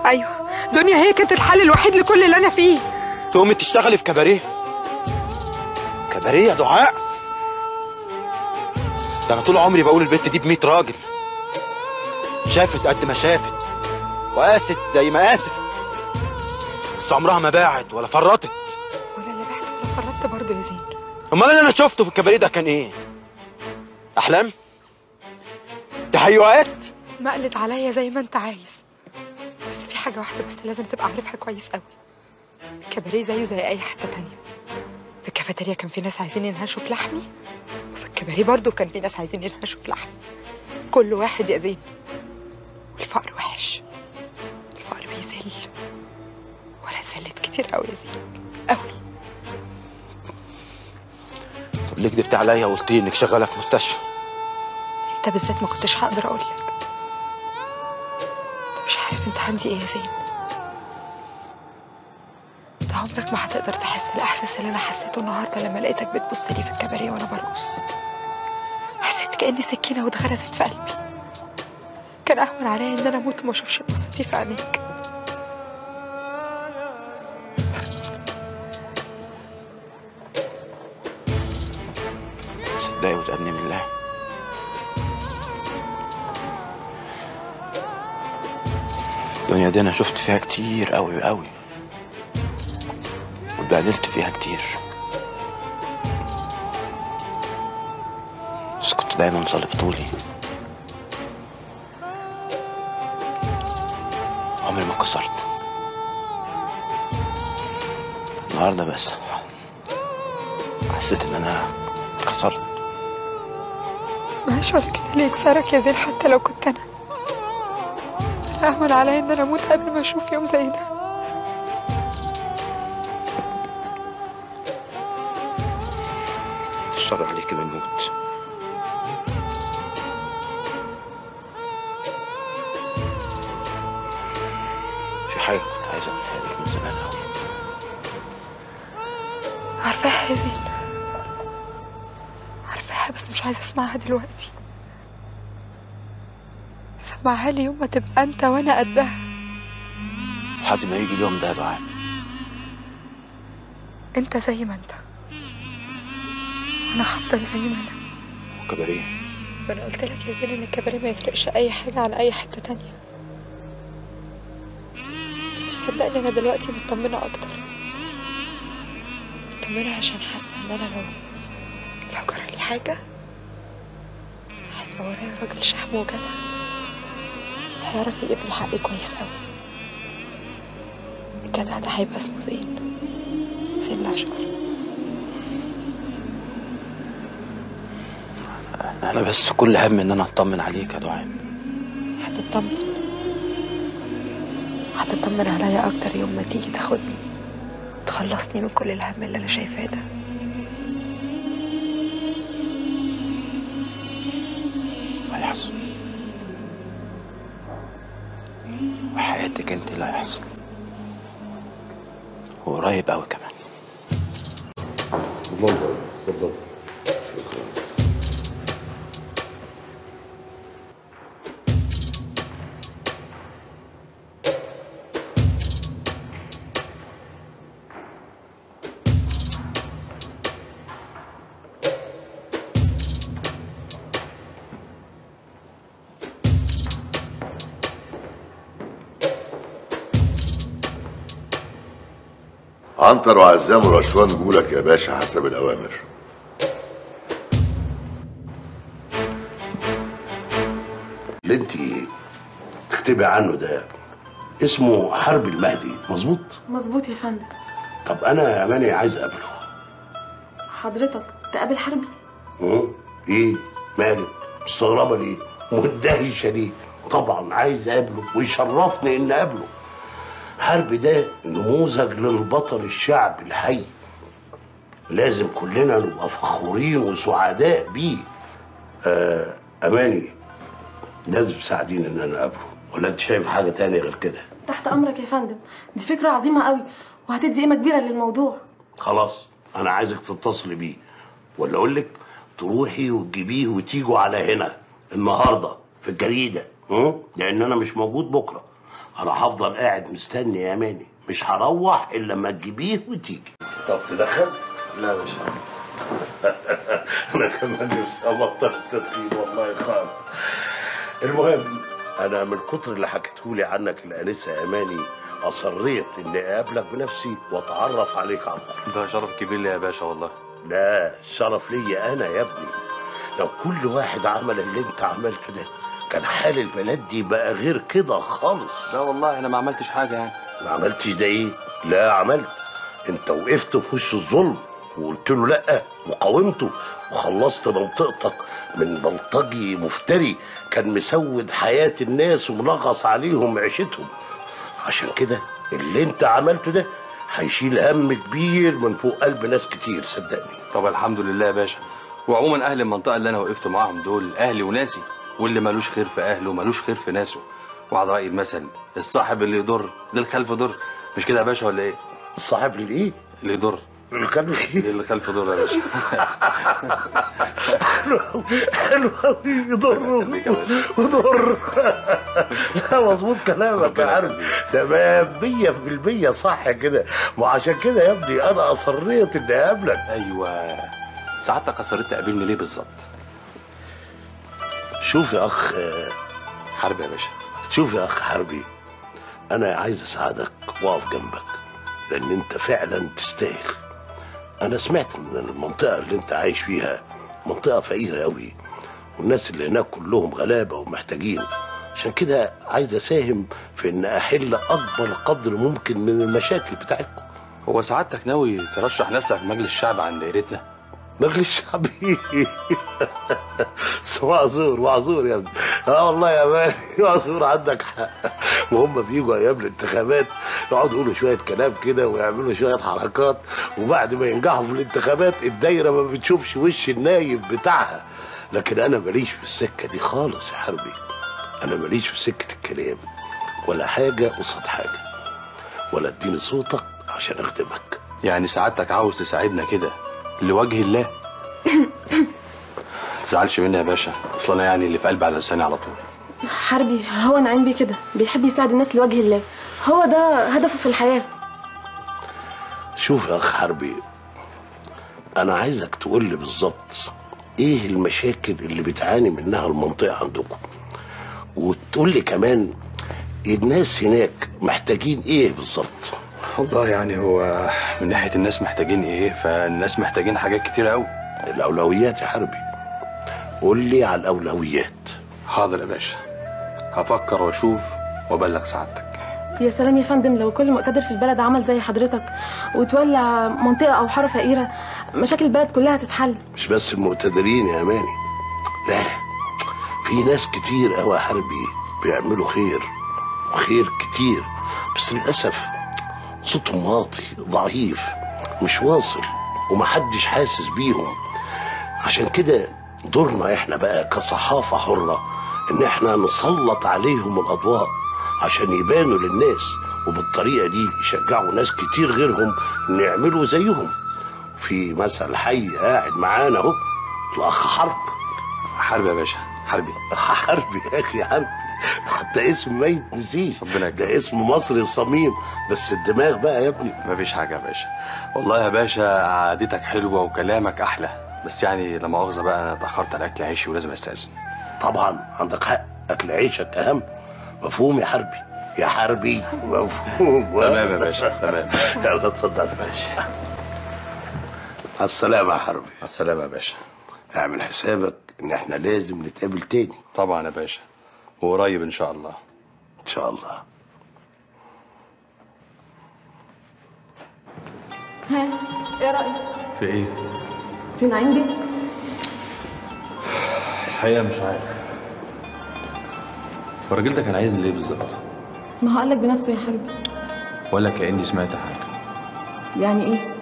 ايوه دنيا هي كانت الحل الوحيد لكل اللي انا فيه. تقومي تشتغلي في كباريه؟ كباريه يا دعاء؟ ده انا طول عمري بقول البت دي بمية راجل، شافت قد ما شافت وقاست زي ما قاست، بس عمرها ما باعت ولا فرطت. ولا اللي باعت ولا فرطت برضه يا زين. امال اللي انا شفته في الكباريه ده كان ايه؟ احلام؟ تحيوات؟ مقلت عليا زي ما انت عايز، بس في حاجه واحده بس لازم تبقى عارفها كويس قوي. الكباريه زيه زي اي حته تانيه. في الكافيتيريا كان في ناس عايزين ينهشوا في لحمي، الكباريه برضه كان في ناس عايزين ينهشوا في لحم. كل واحد يا زين والفقر وحش، الفقر بيذل، وانا اتذلت كتير قوي يا زين قوي. طب ليه كدبت عليا وقلتي انك شغاله في مستشفى؟ انت بالذات ما كنتش هقدر اقول لك. مش عارف انت عندي ايه يا زين، انت عمرك ما هتقدر تحس الاحساس اللي انا حسيته النهارده لما لقيتك بتبص لي في الكباريه وانا برقص. حسيت كأن سكينه واتغرست في قلبي، كان اهون عليا ان انا اموت وما اشوفش البصه دي في عينيك. صدقني وتأمني بالله الدنيا دي انا شفت فيها كتير قوي قوي، واتبهدلت فيها كتير، بس كنت دايما صلب طولي، عمري ما اتكسرت. النهارده بس حسيت ان انا اتكسرت. ماشي، ولا كده ليه يكسرك يا زين؟ حتى لو كنت انا أهون عليا إن أنا أموت قبل ما أشوف يوم زي ده. أشتغل عليك بالموت. في حاجة كنت عايزة أعملها لك من زمان أوي. عارفاها يا زين، عارفاها، بس مش عايزة أسمعها دلوقتي. معها لي يوم ما تبقى انت وانا قدها. لحد ما يجي اليوم ده بقى انت زي ما انت وانا هفضل زي ما انا. والكباريه؟ ما انا قلت لك يا زين ان الكباريه ما يفرقش اي حاجه عن اي حته تانيه، بس صدقني انا دلوقتي مطمنه اكتر، مطمنه عشان حاسه ان انا لو لو جرى لي حاجه هيبقى ورايا راجل شهم وجدع هيعرف يجيب لي حقي كويس قوي. الجدع ده هيبقى اسمه زين، زين العشقر. انا بس كل هم ان انا اطمن عليك يا دعاء. هتطمن، هتطمن عليا اكتر يوم ما تيجي تاخدني تخلصني من كل الهم اللي انا شايفاه ده. هيحصل، وحياتك انت اللي هيحصل، وقريب قوي كمان. اتفضل اتفضل. شكرا. عنتر وعزام ورشوان جولك يا باشا حسب الأوامر. اللي انتي تكتبي عنه ده اسمه حربي المهدي، مظبوط؟ مظبوط يا فندم. طب أنا يا أماني عايز أقابله. حضرتك تقابل حربي؟ امم إيه؟ مالك؟ مستغربة ليه؟ مندهشة ليه؟ طبعًا عايز أقابله ويشرفني إني أقابله. حربي ده نموذج للبطل الشعبي الحي، لازم كلنا نبقى فخورين وسعداء بيه. آه اماني لازم تساعديني ان انا اقابله، ولا انت شايف حاجه تانية غير كده؟ تحت امرك يا فندم، دي فكره عظيمه قوي وهتدي قيمه كبيره للموضوع. خلاص انا عايزك تتصلي بيه، ولا اقول لك تروحي وتجيبيه وتيجوا على هنا النهارده في الجريده، لان انا مش موجود بكره. أنا هفضل قاعد مستني يا أماني، مش هروح إلا لما تجيبيه وتيجي. طب تدخل؟ لا مش هروح. أنا كمان نفسي أبطل التدخين والله خالص. المهم أنا من كتر اللي حكيتهولي عنك الأنسة يا أماني أصريت إني أقابلك بنفسي وأتعرف عليك. عمر ده شرف كبير لي يا باشا والله. لا شرف ليا أنا يا ابني، لو كل واحد عمل اللي أنت عملته ده كان حال البلد دي بقى غير كده خالص. لا والله انا ما عملتش حاجه. يعني ما عملتش ده ايه؟ لا عملت، انت وقفت في وش الظلم وقلت له لأ وقاومته وخلصت بلطقتك من بلطجي مفتري كان مسود حياة الناس ومنغص عليهم عيشتهم. عشان كده اللي انت عملته ده هيشيل هم كبير من فوق قلب ناس كتير صدقني. طب الحمد لله يا باشا. وعموما اهل المنطقه اللي انا وقفت معاهم دول اهلي وناسي، واللي مالوش خير في اهله مالوش خير في ناسه، وعلى راي المثل الصاحب اللي يضر للخلف ضر، مش كده يا باشا ولا ايه؟ الصاحب للايه؟ اللي يضر للخلف للخلف ضر يا باشا. حلو حلو قوي، يضر وضر. لا مظبوط كلامك يا حربي، تمام مية في المية صح كده. وعشان كده يا ابني انا اصريت اني اقابلك. ايوه سعادتك اصريت تقابلني ليه بالظبط؟ شوف يا اخ حربي يا باشا، شوف يا اخ حربي، انا عايز اساعدك واقف جنبك لان انت فعلا تستاهل. انا سمعت ان المنطقه اللي انت عايش فيها منطقه فقيره قوي والناس اللي هناك كلهم غلابه ومحتاجين، عشان كده عايز اساهم في ان احل اكبر قدر ممكن من المشاكل بتاعتكم. هو سعادتك ناوي ترشح نفسك في مجلس الشعب عن دايرتنا؟ مجلس شعبي؟ معذور معذور يا ابني. اه والله يا مان معذور، عندك حق. وهم بيجوا ايام الانتخابات يقعدوا يقولوا شويه كلام كده ويعملوا شويه حركات، وبعد ما ينجحوا في الانتخابات الدايره ما بتشوفش وش النايب بتاعها. لكن انا ماليش في السكه دي خالص يا حربي، انا ماليش في سكه الكلام ولا حاجه قصاد حاجه، ولا اديني صوتك عشان اخدمك. يعني سعادتك عاوز تساعدنا كده لوجه الله؟ متزعلش مني يا باشا، اصل انا يعني اللي في قلبي على لساني على طول. حربي هو نعيم بيه كده، بيحب يساعد الناس لوجه الله، هو ده هدفه في الحياه. شوف يا اخ حربي، انا عايزك تقول لي بالظبط ايه المشاكل اللي بتعاني منها المنطقه عندكم، وتقول لي كمان الناس هناك محتاجين ايه بالظبط. والله يعني هو من ناحية الناس محتاجين ايه، فالناس محتاجين حاجات كتير قوي. الأولويات يا حربي، قول لي على الأولويات. حاضر يا باشا، هفكر واشوف وابلغ سعادتك. يا سلام يا فندم لو كل مقتدر في البلد عمل زي حضرتك وتولى منطقة أو حارة فقيرة، مشاكل البلد كلها هتتحل. مش بس المقتدرين يا أماني، لا في ناس كتير قوي يا حربي بيعملوا خير وخير كتير، بس للأسف صوتهم واطي ضعيف مش واصل ومحدش حاسس بيهم. عشان كده دورنا احنا بقى كصحافة حرة ان احنا نسلط عليهم الاضواء عشان يبانوا للناس، وبالطريقة دي يشجعوا ناس كتير غيرهم ان يعملوا زيهم. في مثل حي قاعد معانا اهو، الاخ حرب. حرب يا باشا، حربي حربي يا اخي حربي، حتى اسم ما يتنسيش، ده اسم مصري صميم، بس الدماغ بقى يا ابني. مفيش حاجه يا باشا، والله يا باشا قعدتك حلوه وكلامك احلى، بس يعني لا مؤاخذه بقى انا اتاخرت على اكل عيشي ولازم استاذن. طبعا عندك حق، اكل عيشك اهم، مفهوم يا حربي يا حربي مفهوم. تمام يا باشا تمام. يلا اتفضل يا باشا. السلامه يا حربي. السلامه يا باشا. اعمل حسابك ان احنا لازم نتقابل تاني. طبعا يا باشا، وقريب ان شاء الله. ان شاء الله. ها ايه رايك في ايه؟ في نعيم بيه؟ الحقيقه مش عارف الراجل ده كان عايزني ليه بالظبط. ما هقولك بنفسه يا حربي، ولا كاني سمعت حاجه. يعني ايه؟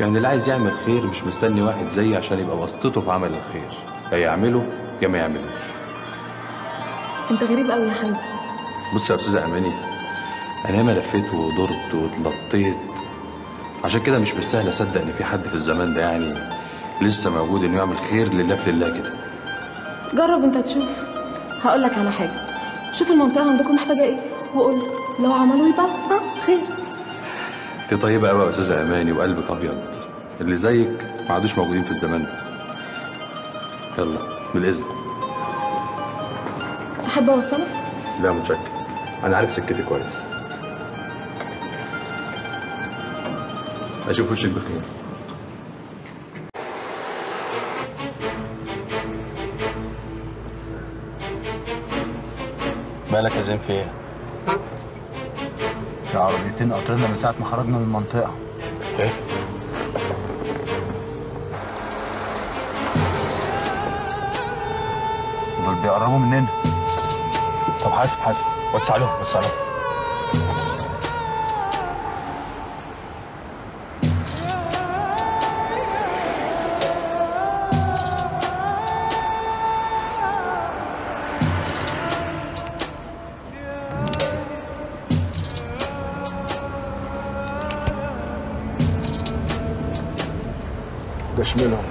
يعني اللي عايز يعمل خير مش مستني واحد زيي عشان يبقى واسطته في عمل الخير، يا يعمله يا ما يعملوش. انت غريب قوي يا حبيبي. بص يا استاذه اماني، انا ياما لفيت ودورت واتلطيت، عشان كده مش مستاهل اصدق ان في حد في الزمان ده يعني لسه موجود انه يعمل خير لله في لله كده. جرب انت تشوف. هقول لك على حاجه، شوف المنطقه عندكم محتاجه ايه وقول لو عملوا يبقى خير. انت طيبه قوي يا استاذه اماني وقلبك ابيض، اللي زيك ما عادوش موجودين في الزمان ده. يلا بالاذن. تحب اوصلك؟ لا متشكر، انا عارف سكتي كويس. اشوف وشك بخير. مالك يا زين في ايه؟ عربيتين قطرنا من ساعه ما خرجنا من المنطقه. ايه؟ بيقربوا مننا. طب حاسب حاسب وسع لهم وسع لهم. ده شملهم.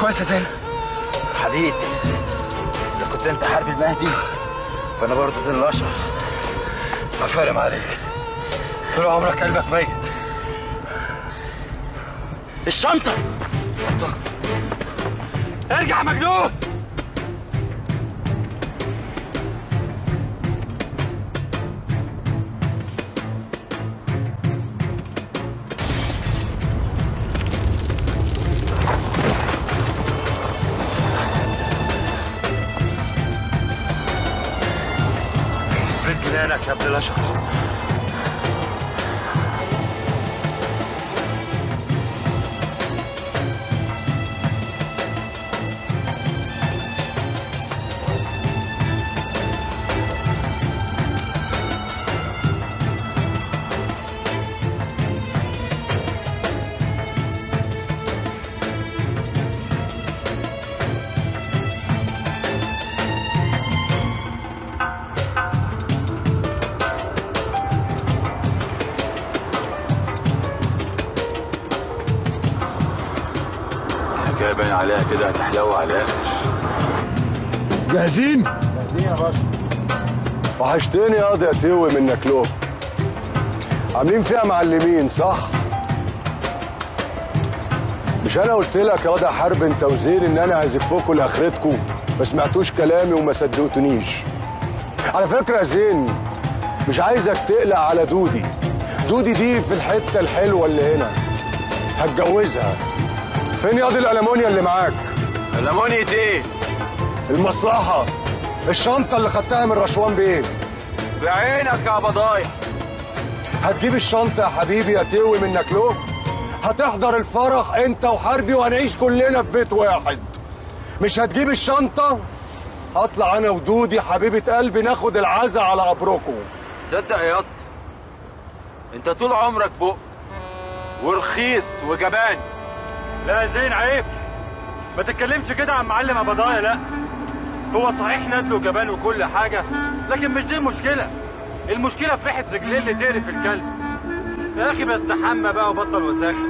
كويس يا زين حبيبي، اذا كنت انت حربي المهدي فانا برضه زين الاشرف. ما فارق عليك، طول عمرك قلبك ميت. الشنطه ارجع مجنون. يا ابن الاشقر باين عليها كده هتحلوها على الاخر. جاهزين؟ جاهزين يا باشا. وحشتني ياض يا توي منك لوب. عاملين فيها معلمين صح؟ مش انا قلت لك ياض يا حرب انت وزين ان انا هزفكوا لاخرتكم، ما سمعتوش كلامي وما صدقتونيش. على فكره يا زين مش عايزك تقلق على دودي. دودي دي في الحته الحلوه اللي هنا. هتجوزها. فين ياض الألمونيا اللي معاك؟ ألمونية ايه؟ المصلحة، الشنطة اللي خدتها من رشوان بيه. بعينك يا أباضاية. هتجيب الشنطة يا حبيبي يا توي منك له، هتحضر الفرح أنت وحربي وهنعيش كلنا في بيت واحد. مش هتجيب الشنطة؟ هطلع أنا ودودي حبيبة قلبي ناخد العزا على قبركم. تصدق يا ياض، أنت طول عمرك بق ورخيص وجبان. لا يا زين عيب، ما تتكلمش كده عن معلم أباضاية. لا هو صحيح ندله جبان وكل حاجة، لكن مش دي المشكلة. المشكلة في ريحة رجليه اللي تقرف الكلب. يا أخي بستحمى بقى وبطل وساخن.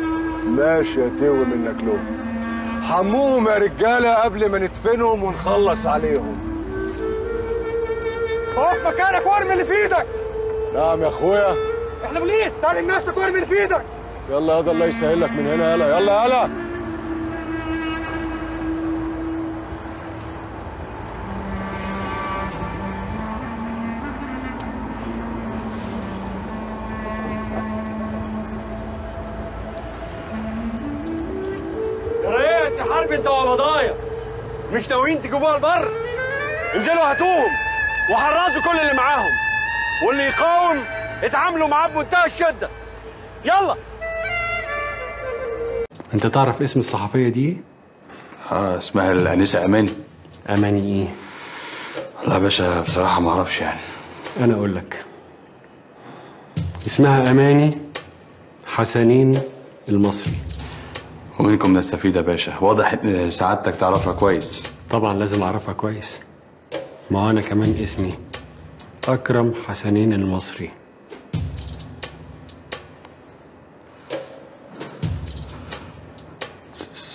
ماشي يا توي منك له، حموهم يا رجالة قبل ما ندفنهم ونخلص عليهم. أقف مكانك وارمي اللي في إيدك. نعم يا أخويا. إحنا مليت، سلم نفسك وارمي اللي في إيدك. يلا ياض الله يسهل لك من هنا. يلا يلا يلا. يا ريس يا حربي انت وأباضاية مش ناويين تجيبوها لبر؟ انزلوا هاتوهم وحرزوا كل اللي معاهم، واللي يقاوم اتعاملوا معاه بمنتهى الشدة. يلا. انت تعرف اسم الصحفيه دي؟ اه اسمها الانسه اماني. اماني ايه؟ والله يا باشا بصراحه ما اعرفش يعني. انا اقول لك اسمها اماني حسنين المصري. ومنكم نستفيد يا باشا. واضح ان سعادتك تعرفها كويس. طبعا لازم اعرفها كويس، ما انا كمان اسمي اكرم حسنين المصري.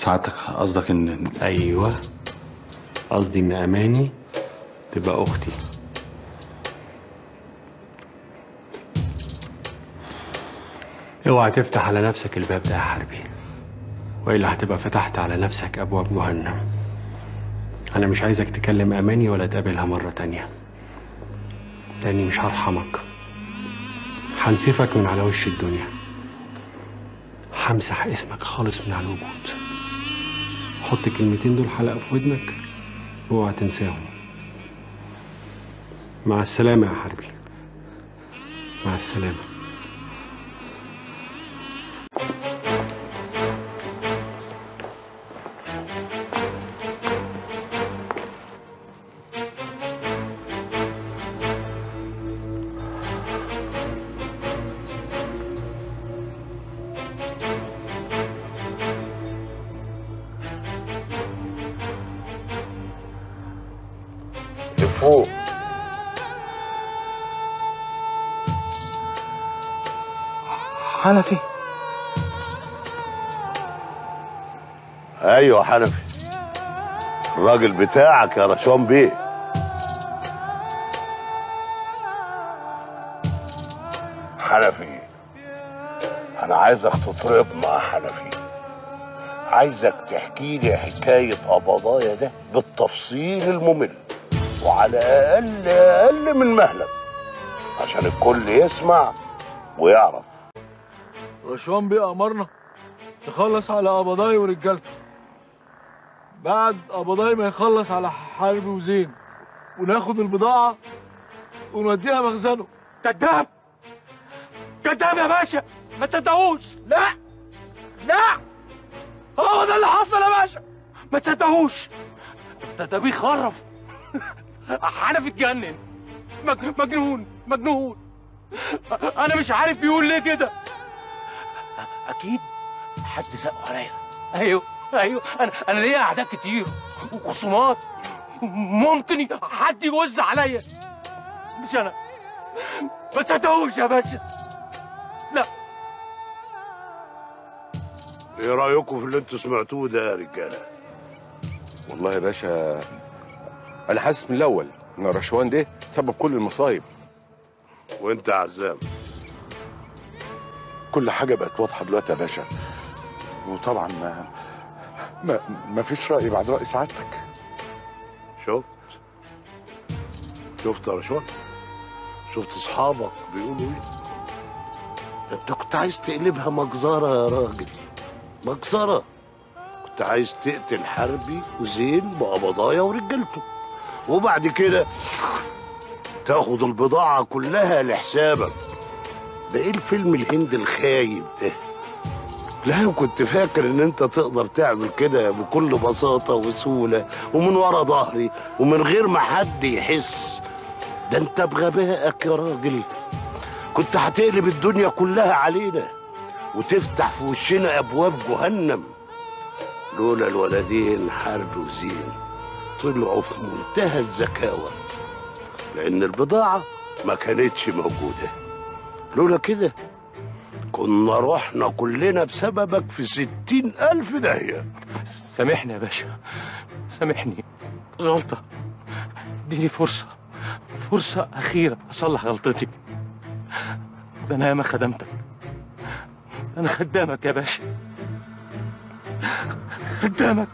سعادتك قصدك ان ايوه قصدي ان اماني تبقى اختي. اوعى تفتح على نفسك الباب ده يا حربي، والا هتبقى فتحت على نفسك ابواب جهنم. انا مش عايزك تكلم اماني ولا تقابلها مره تانيه، لاني مش هرحمك. هنسفك من على وش الدنيا، همسح اسمك خالص من على الوجود. حط الكلمتين دول حلقه في ودنك واوعى تنساهم. مع السلامه يا حربي، مع السلامه. حنفي؟ ايوه حنفي، الراجل بتاعك يا رشوان بيه. حنفي، انا عايزك تطرب مع حنفي، عايزك تحكي لي حكايه أباضاية ده بالتفصيل الممل، وعلى اقل اقل من مهلك، عشان الكل يسمع ويعرف. رشوان بيه امرنا تخلص على أباضاية ورجالته، بعد أباضاية ما يخلص على حربي وزين، وناخد البضاعه ونوديها مخزنه. كذاب كذاب يا باشا، ما تصدقوش. لا لا، هو ده اللي حصل يا باشا، ما تصدقوش. ده ده بيخرف. حنفي اتجنن، مجنون مجنون. انا مش عارف بيقول ليه كده، اكيد حد ساقه عليا. ايوه ايوه انا انا ليا اعداء كتير وخصومات، ممكن حد يوز عليا، مش انا. ما تصدقوش يا باشا. لا، ايه رايكم في اللي انتوا سمعتوه ده يا رجاله؟ والله يا باشا انا حاسس من الاول ان رشوان ده سبب كل المصايب. وانت يا عزام؟ كل حاجه بقت واضحه دلوقتي يا باشا، وطبعا ما ما, ما فيش راي بعد راي سعادتك. شفت شفت يا رشوان، شفت اصحابك بيقولوا ايه؟ انت كنت عايز تقلبها مجزره يا راجل، مجزره. كنت عايز تقتل حربي وزين بأباضاية ورجالته، وبعد كده تاخد البضاعه كلها لحسابك. ده ايه الفيلم الهندي الخايب ده؟ لا، كنت فاكر ان انت تقدر تعمل كده بكل بساطه وسهوله، ومن ورا ظهري ومن غير ما حد يحس. ده انت بغبائك يا راجل كنت هتقلب الدنيا كلها علينا، وتفتح في وشنا ابواب جهنم. لولا الولدين حرب وزين طلعوا في منتهى الزكاوه، لان البضاعه ما كانتش موجوده. لولا كده كنا رحنا كلنا بسببك في ستين ألف داهية. سامحني يا باشا، سامحني، غلطة. اديني فرصة، فرصة أخيرة أصلح غلطتي. ده أنا ياما خدمتك، أنا خدامك يا باشا، خدامك.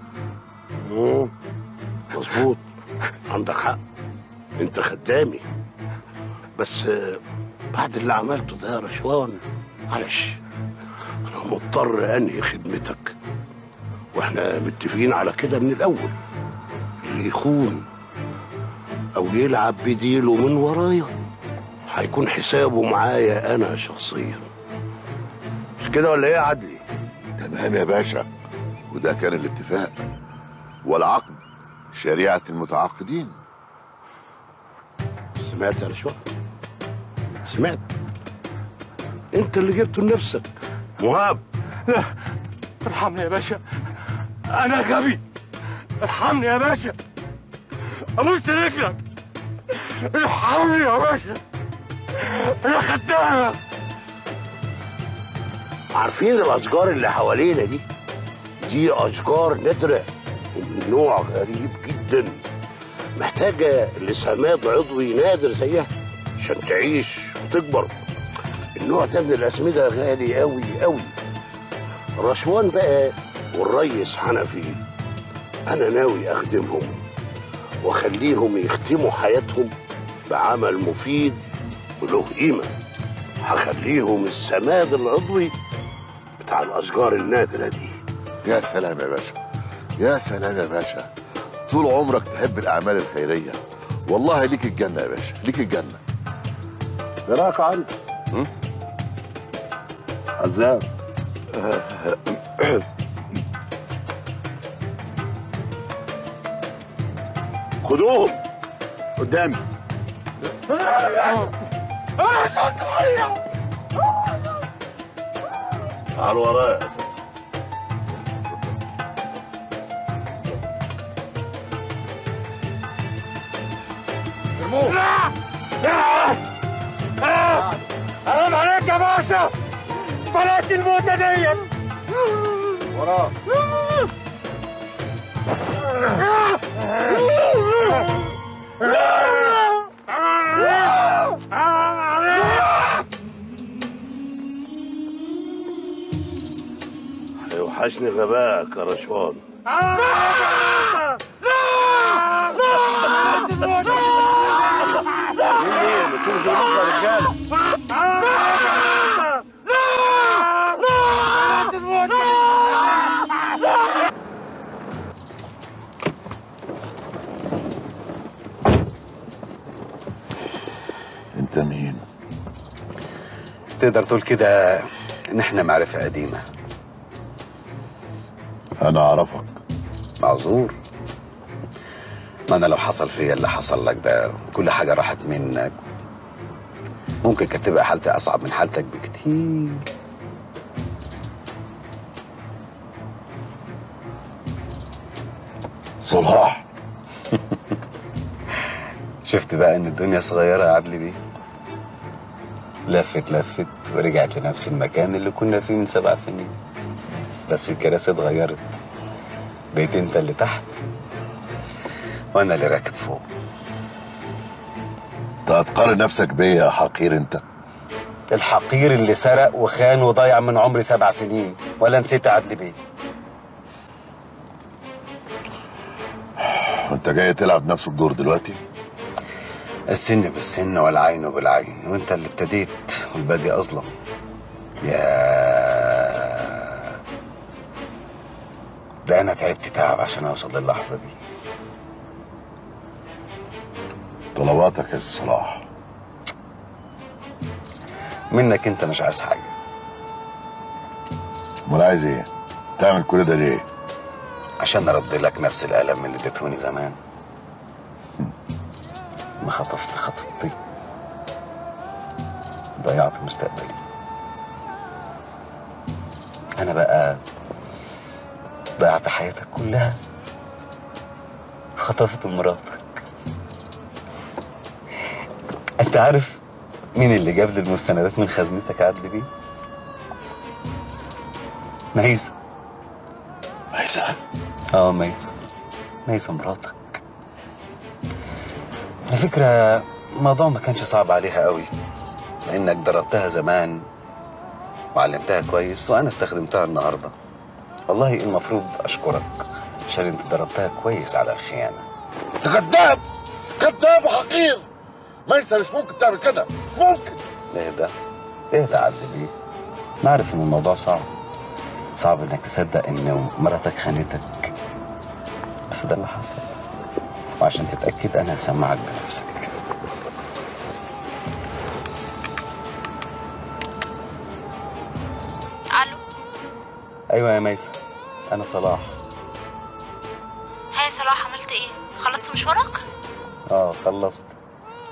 امم مظبوط، عندك حق، أنت خدامي. بس بعد اللي عملته ده يا رشوان، معلش انا مضطر انهي خدمتك، واحنا متفقين على كده من الاول. اللي يخون او يلعب بديله من ورايا هيكون حسابه معايا انا شخصيا. مش كده ولا ايه يا عدلي؟ تمام يا باشا، وده كان الاتفاق والعقد، شريعة المتعاقدين. سمعت يا رشوان؟ سمعت، انت اللي جبته لنفسك مهاب. لا، ارحمني يا باشا، انا غبي، ارحمني يا باشا، ابوس رجلك، ارحمني يا باشا، انا خدامك. عارفين الاشجار اللي حوالينا دي دي أشجار نادرة ومن نوع غريب جدا، محتاجة لسماد عضوي نادر زيها عشان تعيش وتكبر. النوع ده من الأسمدة غالي أوي أوي. رشوان بقى والريس حنفي أنا ناوي أخدمهم وأخليهم يختموا حياتهم بعمل مفيد وله قيمة. هخليهم السماد العضوي بتاع الأشجار النادرة دي. يا سلام يا باشا، يا سلام يا باشا، طول عمرك تحب الأعمال الخيرية، والله ليك الجنة يا باشا، ليك الجنة. إيه رأيك يا عم؟ عزام خدوهم قدامي. تعال ورايا يا اساس. حرام عليك يا باشا، بلاش الموتة ديت. وراه هيوحشني غباءك يا رشوان. انت مين؟ تقدر تقول كده ان احنا معرفة قديمة. انا اعرفك. معذور، ما انا لو حصل فيا اللي حصل لك ده كل حاجة راحت منك ممكن كانت تبقى حالتي اصعب من حالتك بكتير. صلاح شفت بقى ان الدنيا صغيرة يا عدلي بيه؟ لفت لفت ورجعت لنفس المكان اللي كنا فيه من سبع سنين، بس الكراسي اتغيرت، بقيت انت اللي تحت وانا اللي راكب فوق. انت هتقارن نفسك بيا يا حقير؟ انت الحقير اللي سرق وخان وضيع من عمري سبع سنين، ولا نسيت عدلي بيه؟ انت جاي تلعب نفس الدور دلوقتي؟ السن بالسن والعين بالعين، وانت اللي ابتديت والبادي اظلم. يا ده انا تعبت تعب عشان اوصل للحظه دي. طلباتك يا صلاح؟ منك انت مش عايز حاجه. امال عايز ايه؟ تعمل كل ده ليه؟ عشان ارد لك نفس الالم اللي اديتهوني زمان. ما خطفت خطيبتي، ضيعت مستقبلي. انا بقى ضيعت حياتك كلها، خطفت مراتك. انت عارف مين اللي جاب لي المستندات من خزنتك عدل بيه؟ ميسة. ميسة؟ اه ميسة، ميسة مراتك. على فكرة الموضوع ما كانش صعب عليها قوي، لأنك دربتها زمان وعلمتها كويس وأنا استخدمتها النهاردة. والله المفروض أشكرك عشان أنت دربتها كويس على الخيانة. أنت كذاب، كذاب وحقير. ميسة مش ممكن تعمل كده، مش ممكن. اهدى اهدى يا عدلي، أنا عارف إن الموضوع صعب، صعب إنك تصدق إن مراتك خانتك، بس ده اللي حصل. وعشان تتأكد أنا هسمعك بنفسك. ألو. أيوة يا ميسة، أنا صلاح. هاي صلاح، عملت إيه؟ خلصت مشوارك؟ آه خلصت.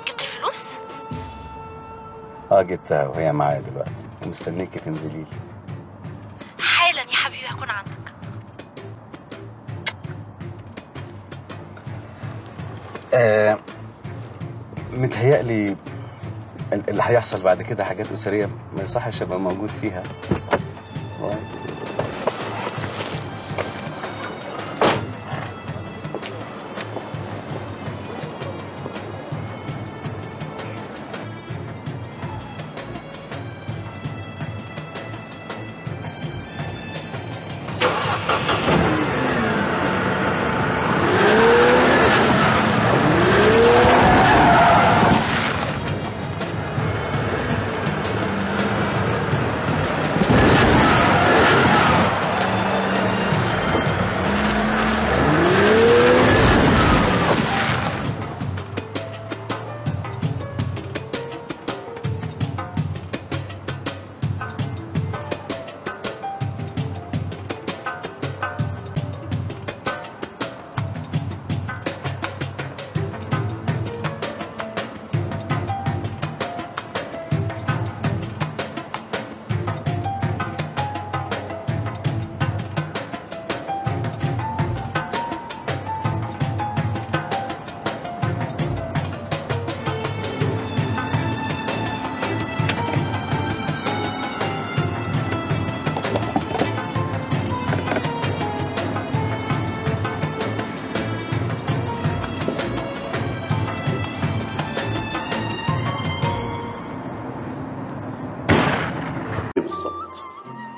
جبت الفلوس؟ آه جبتها وهي معايا دلوقتي ومستنيكي تنزلي لي. حالا يا حبيبي هكون عندك. آه، متهيألي اللي هيحصل بعد كده حاجات أسرية ما يصحش أبقى موجود فيها.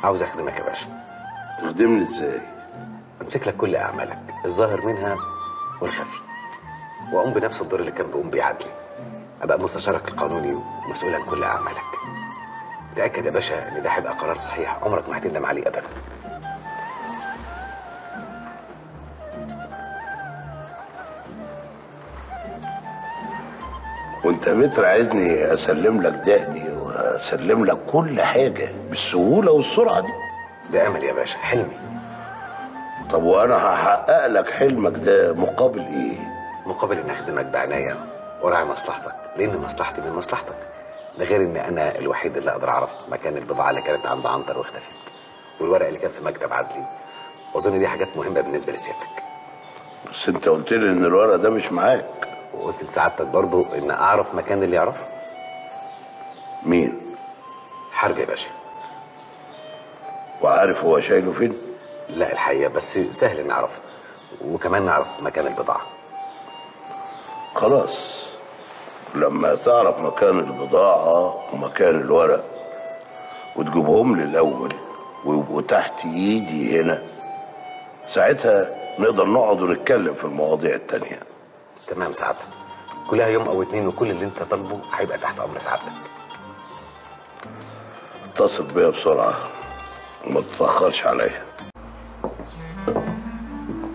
عاوز اخدمك يا باشا. تخدمني ازاي؟ امسك لك كل اعمالك الظاهر منها والخفي، واقوم بنفس الدور اللي كان بيقوم بيه عدلي، ابقى مستشارك القانوني ومسؤول عن كل اعمالك. تاكد يا باشا ان ده هيبقى قرار صحيح عمرك ما هتندم عليه ابدا. وانت متر عايزني اسلم لك دقني واسلم لك كل حاجه بالسهوله والسرعه دي؟ ده امل يا باشا، حلمي. طب وانا هحقق لك حلمك ده مقابل ايه؟ مقابل ان اخدمك بعنايه وراعي مصلحتك، لان مصلحتي من مصلحتك، ده غير ان انا الوحيد اللي اقدر اعرف مكان البضاعه اللي كانت عند عنتر واختفت، والورق اللي كان في مكتب عدلي، واظن دي حاجات مهمه بالنسبه لسيادتك. بس انت قلت لي ان الورق ده مش معاك، وقلت لسعادتك برضو ان اعرف مكان اللي يعرفه. مين؟ حربي يا باشا. وعارف هو شايله فين؟ لا الحقيقه، بس سهل نعرفه، وكمان نعرف مكان البضاعه. خلاص، لما تعرف مكان البضاعه ومكان الورق وتجيبهم لي الاول ويبقوا تحت ايدي هنا، ساعتها نقدر نقعد ونتكلم في المواضيع التانيه. تمام سعادتك، كلها يوم او اتنين، وكل اللي انت طالبه هيبقى تحت امر سعادتك. اتصل بيا بسرعه وما تتاخرش عليا.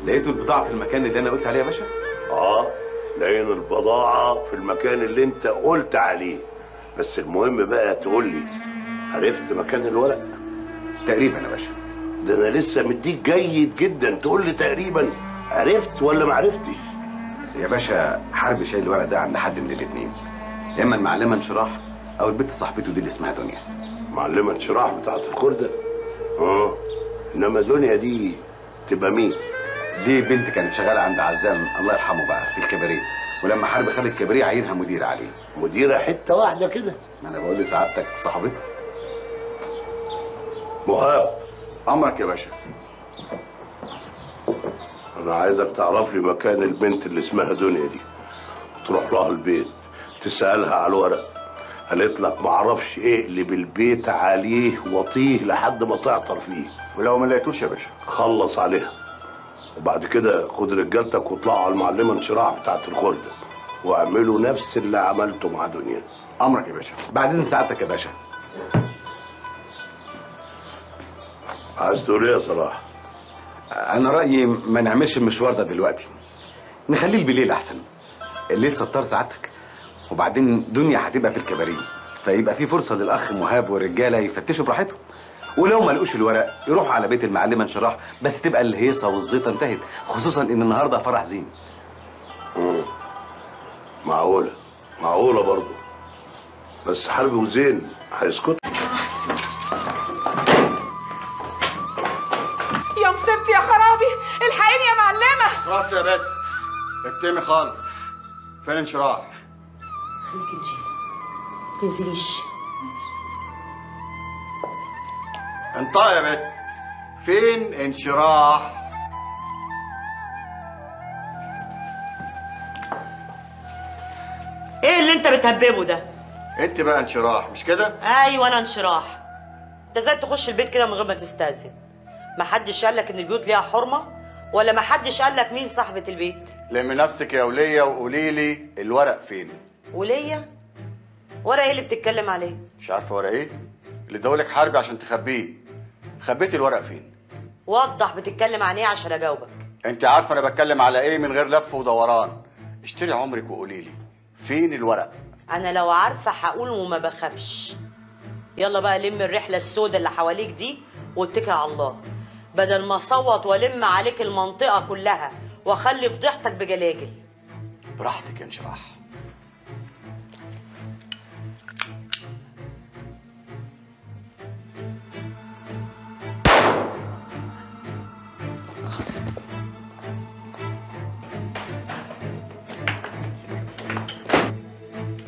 لقيتوا البضاعه في المكان اللي انا قلت عليه يا باشا؟ اه، لقينا البضاعه في المكان اللي انت قلت عليه، بس المهم بقى تقول لي عرفت مكان الورق؟ تقريبا يا باشا. ده انا لسه مديك جيد جدا تقول لي تقريبا عرفت ولا ما عرفتش؟ يا باشا حرب شايل الورق ده عند حد من الاثنين، يا اما المعلمه انشراح او البنت صاحبته دي اللي اسمها دنيا. المعلمه انشراح بتاعه الخرده؟ اه، انما دنيا دي تبقى مين؟ دي بنت كانت شغاله عند عزام الله يرحمه بقى في الكباريه، ولما حرب خد الكباريه عينها مديره عليه. مديره حته واحده كده؟ ما انا بقول لسعادتك صاحبتها. مهاب، امرك يا باشا. أنا عايزك تعرف لي مكان البنت اللي اسمها دنيا دي، تروح لها البيت تسألها على الورق، قالت لك معرفش اقلب البيت عليه وطيه لحد ما تعطر فيه، ولو ما لقيتوش يا باشا خلص عليها، وبعد كده خد رجالتك واطلعوا على المعلمه انشراح بتاعت الخردة واعملوا نفس اللي عملته مع دنيا. أمرك يا باشا. بعد إذن سعادتك يا باشا. عايز تقول إيه يا صلاح؟ أنا رأيي ما نعملش المشوار ده دلوقتي، نخليه بالليل أحسن. الليل ستار ساعتك، وبعدين دنيا هتبقى في الكباريه، فيبقى في فرصة للأخ مهاب والرجالة يفتشوا براحتهم، ولو ما لقوش الورق يروحوا على بيت المعلمة انشراح، بس تبقى الهيصة والزيطة انتهت، خصوصا إن النهاردة فرح زين. امم معقولة، معقولة برضه، بس حربي وزين هيسكتوا. يا خرابي الحقيني يا معلمه. خلاص يا بت، اكتمي خالص. فين انشراح؟ خليك تجيلي، ما تنزليش. انطقي يا بت. فين انشراح؟ ايه اللي انت بتهببه ده؟ انت بقى انشراح مش كده؟ ايوه انا انشراح. انت ازاي تخش البيت كده من غير ما تستأذن؟ محدش قالك ان البيوت ليها حرمه؟ ولا محدش قالك مين صاحبه البيت؟ لمي نفسك يا وليه وقولي لي الورق فين. وليه؟ ورق ايه اللي بتتكلم عليه؟ مش عارفه ورق ايه؟ اللي اداهولك حربي عشان تخبيه. خبيتي الورق فين؟ وضح بتتكلم عن ايه عشان اجاوبك. انت عارفه انا بتكلم على ايه من غير لف ودوران. اشتري عمرك وقولي لي فين الورق. انا لو عارفه هقول وما بخافش. يلا بقى لم الرحله السوداء اللي حواليك دي واتكل على الله، بدل ما اصوت والم عليك المنطقه كلها واخلي فضيحتك بجلاجل. براحتك يا انشراح.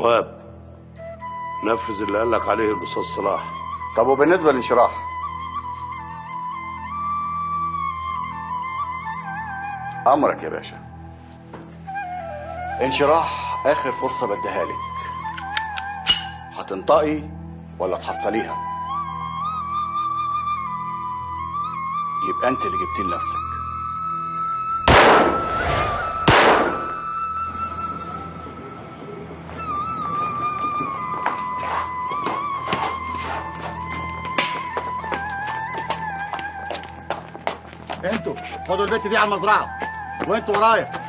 وهاب نفذ اللي قالك عليه الاستاذ صلاح. طب وبالنسبه للانشراح؟ امرك يا باشا. انشراح اخر فرصه بديها لك، هتنطقي ولا تحصليها؟ يبقى انت اللي جبتيه لنفسك. انتوا خدوا البت دي على المزرعه وانتوا ورايا.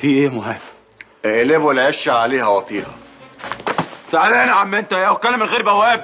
في ايه مهاب؟ اقلبوا العش عليها واطيها. تعال هنا يا عم انت يا وكلم من غير بواب.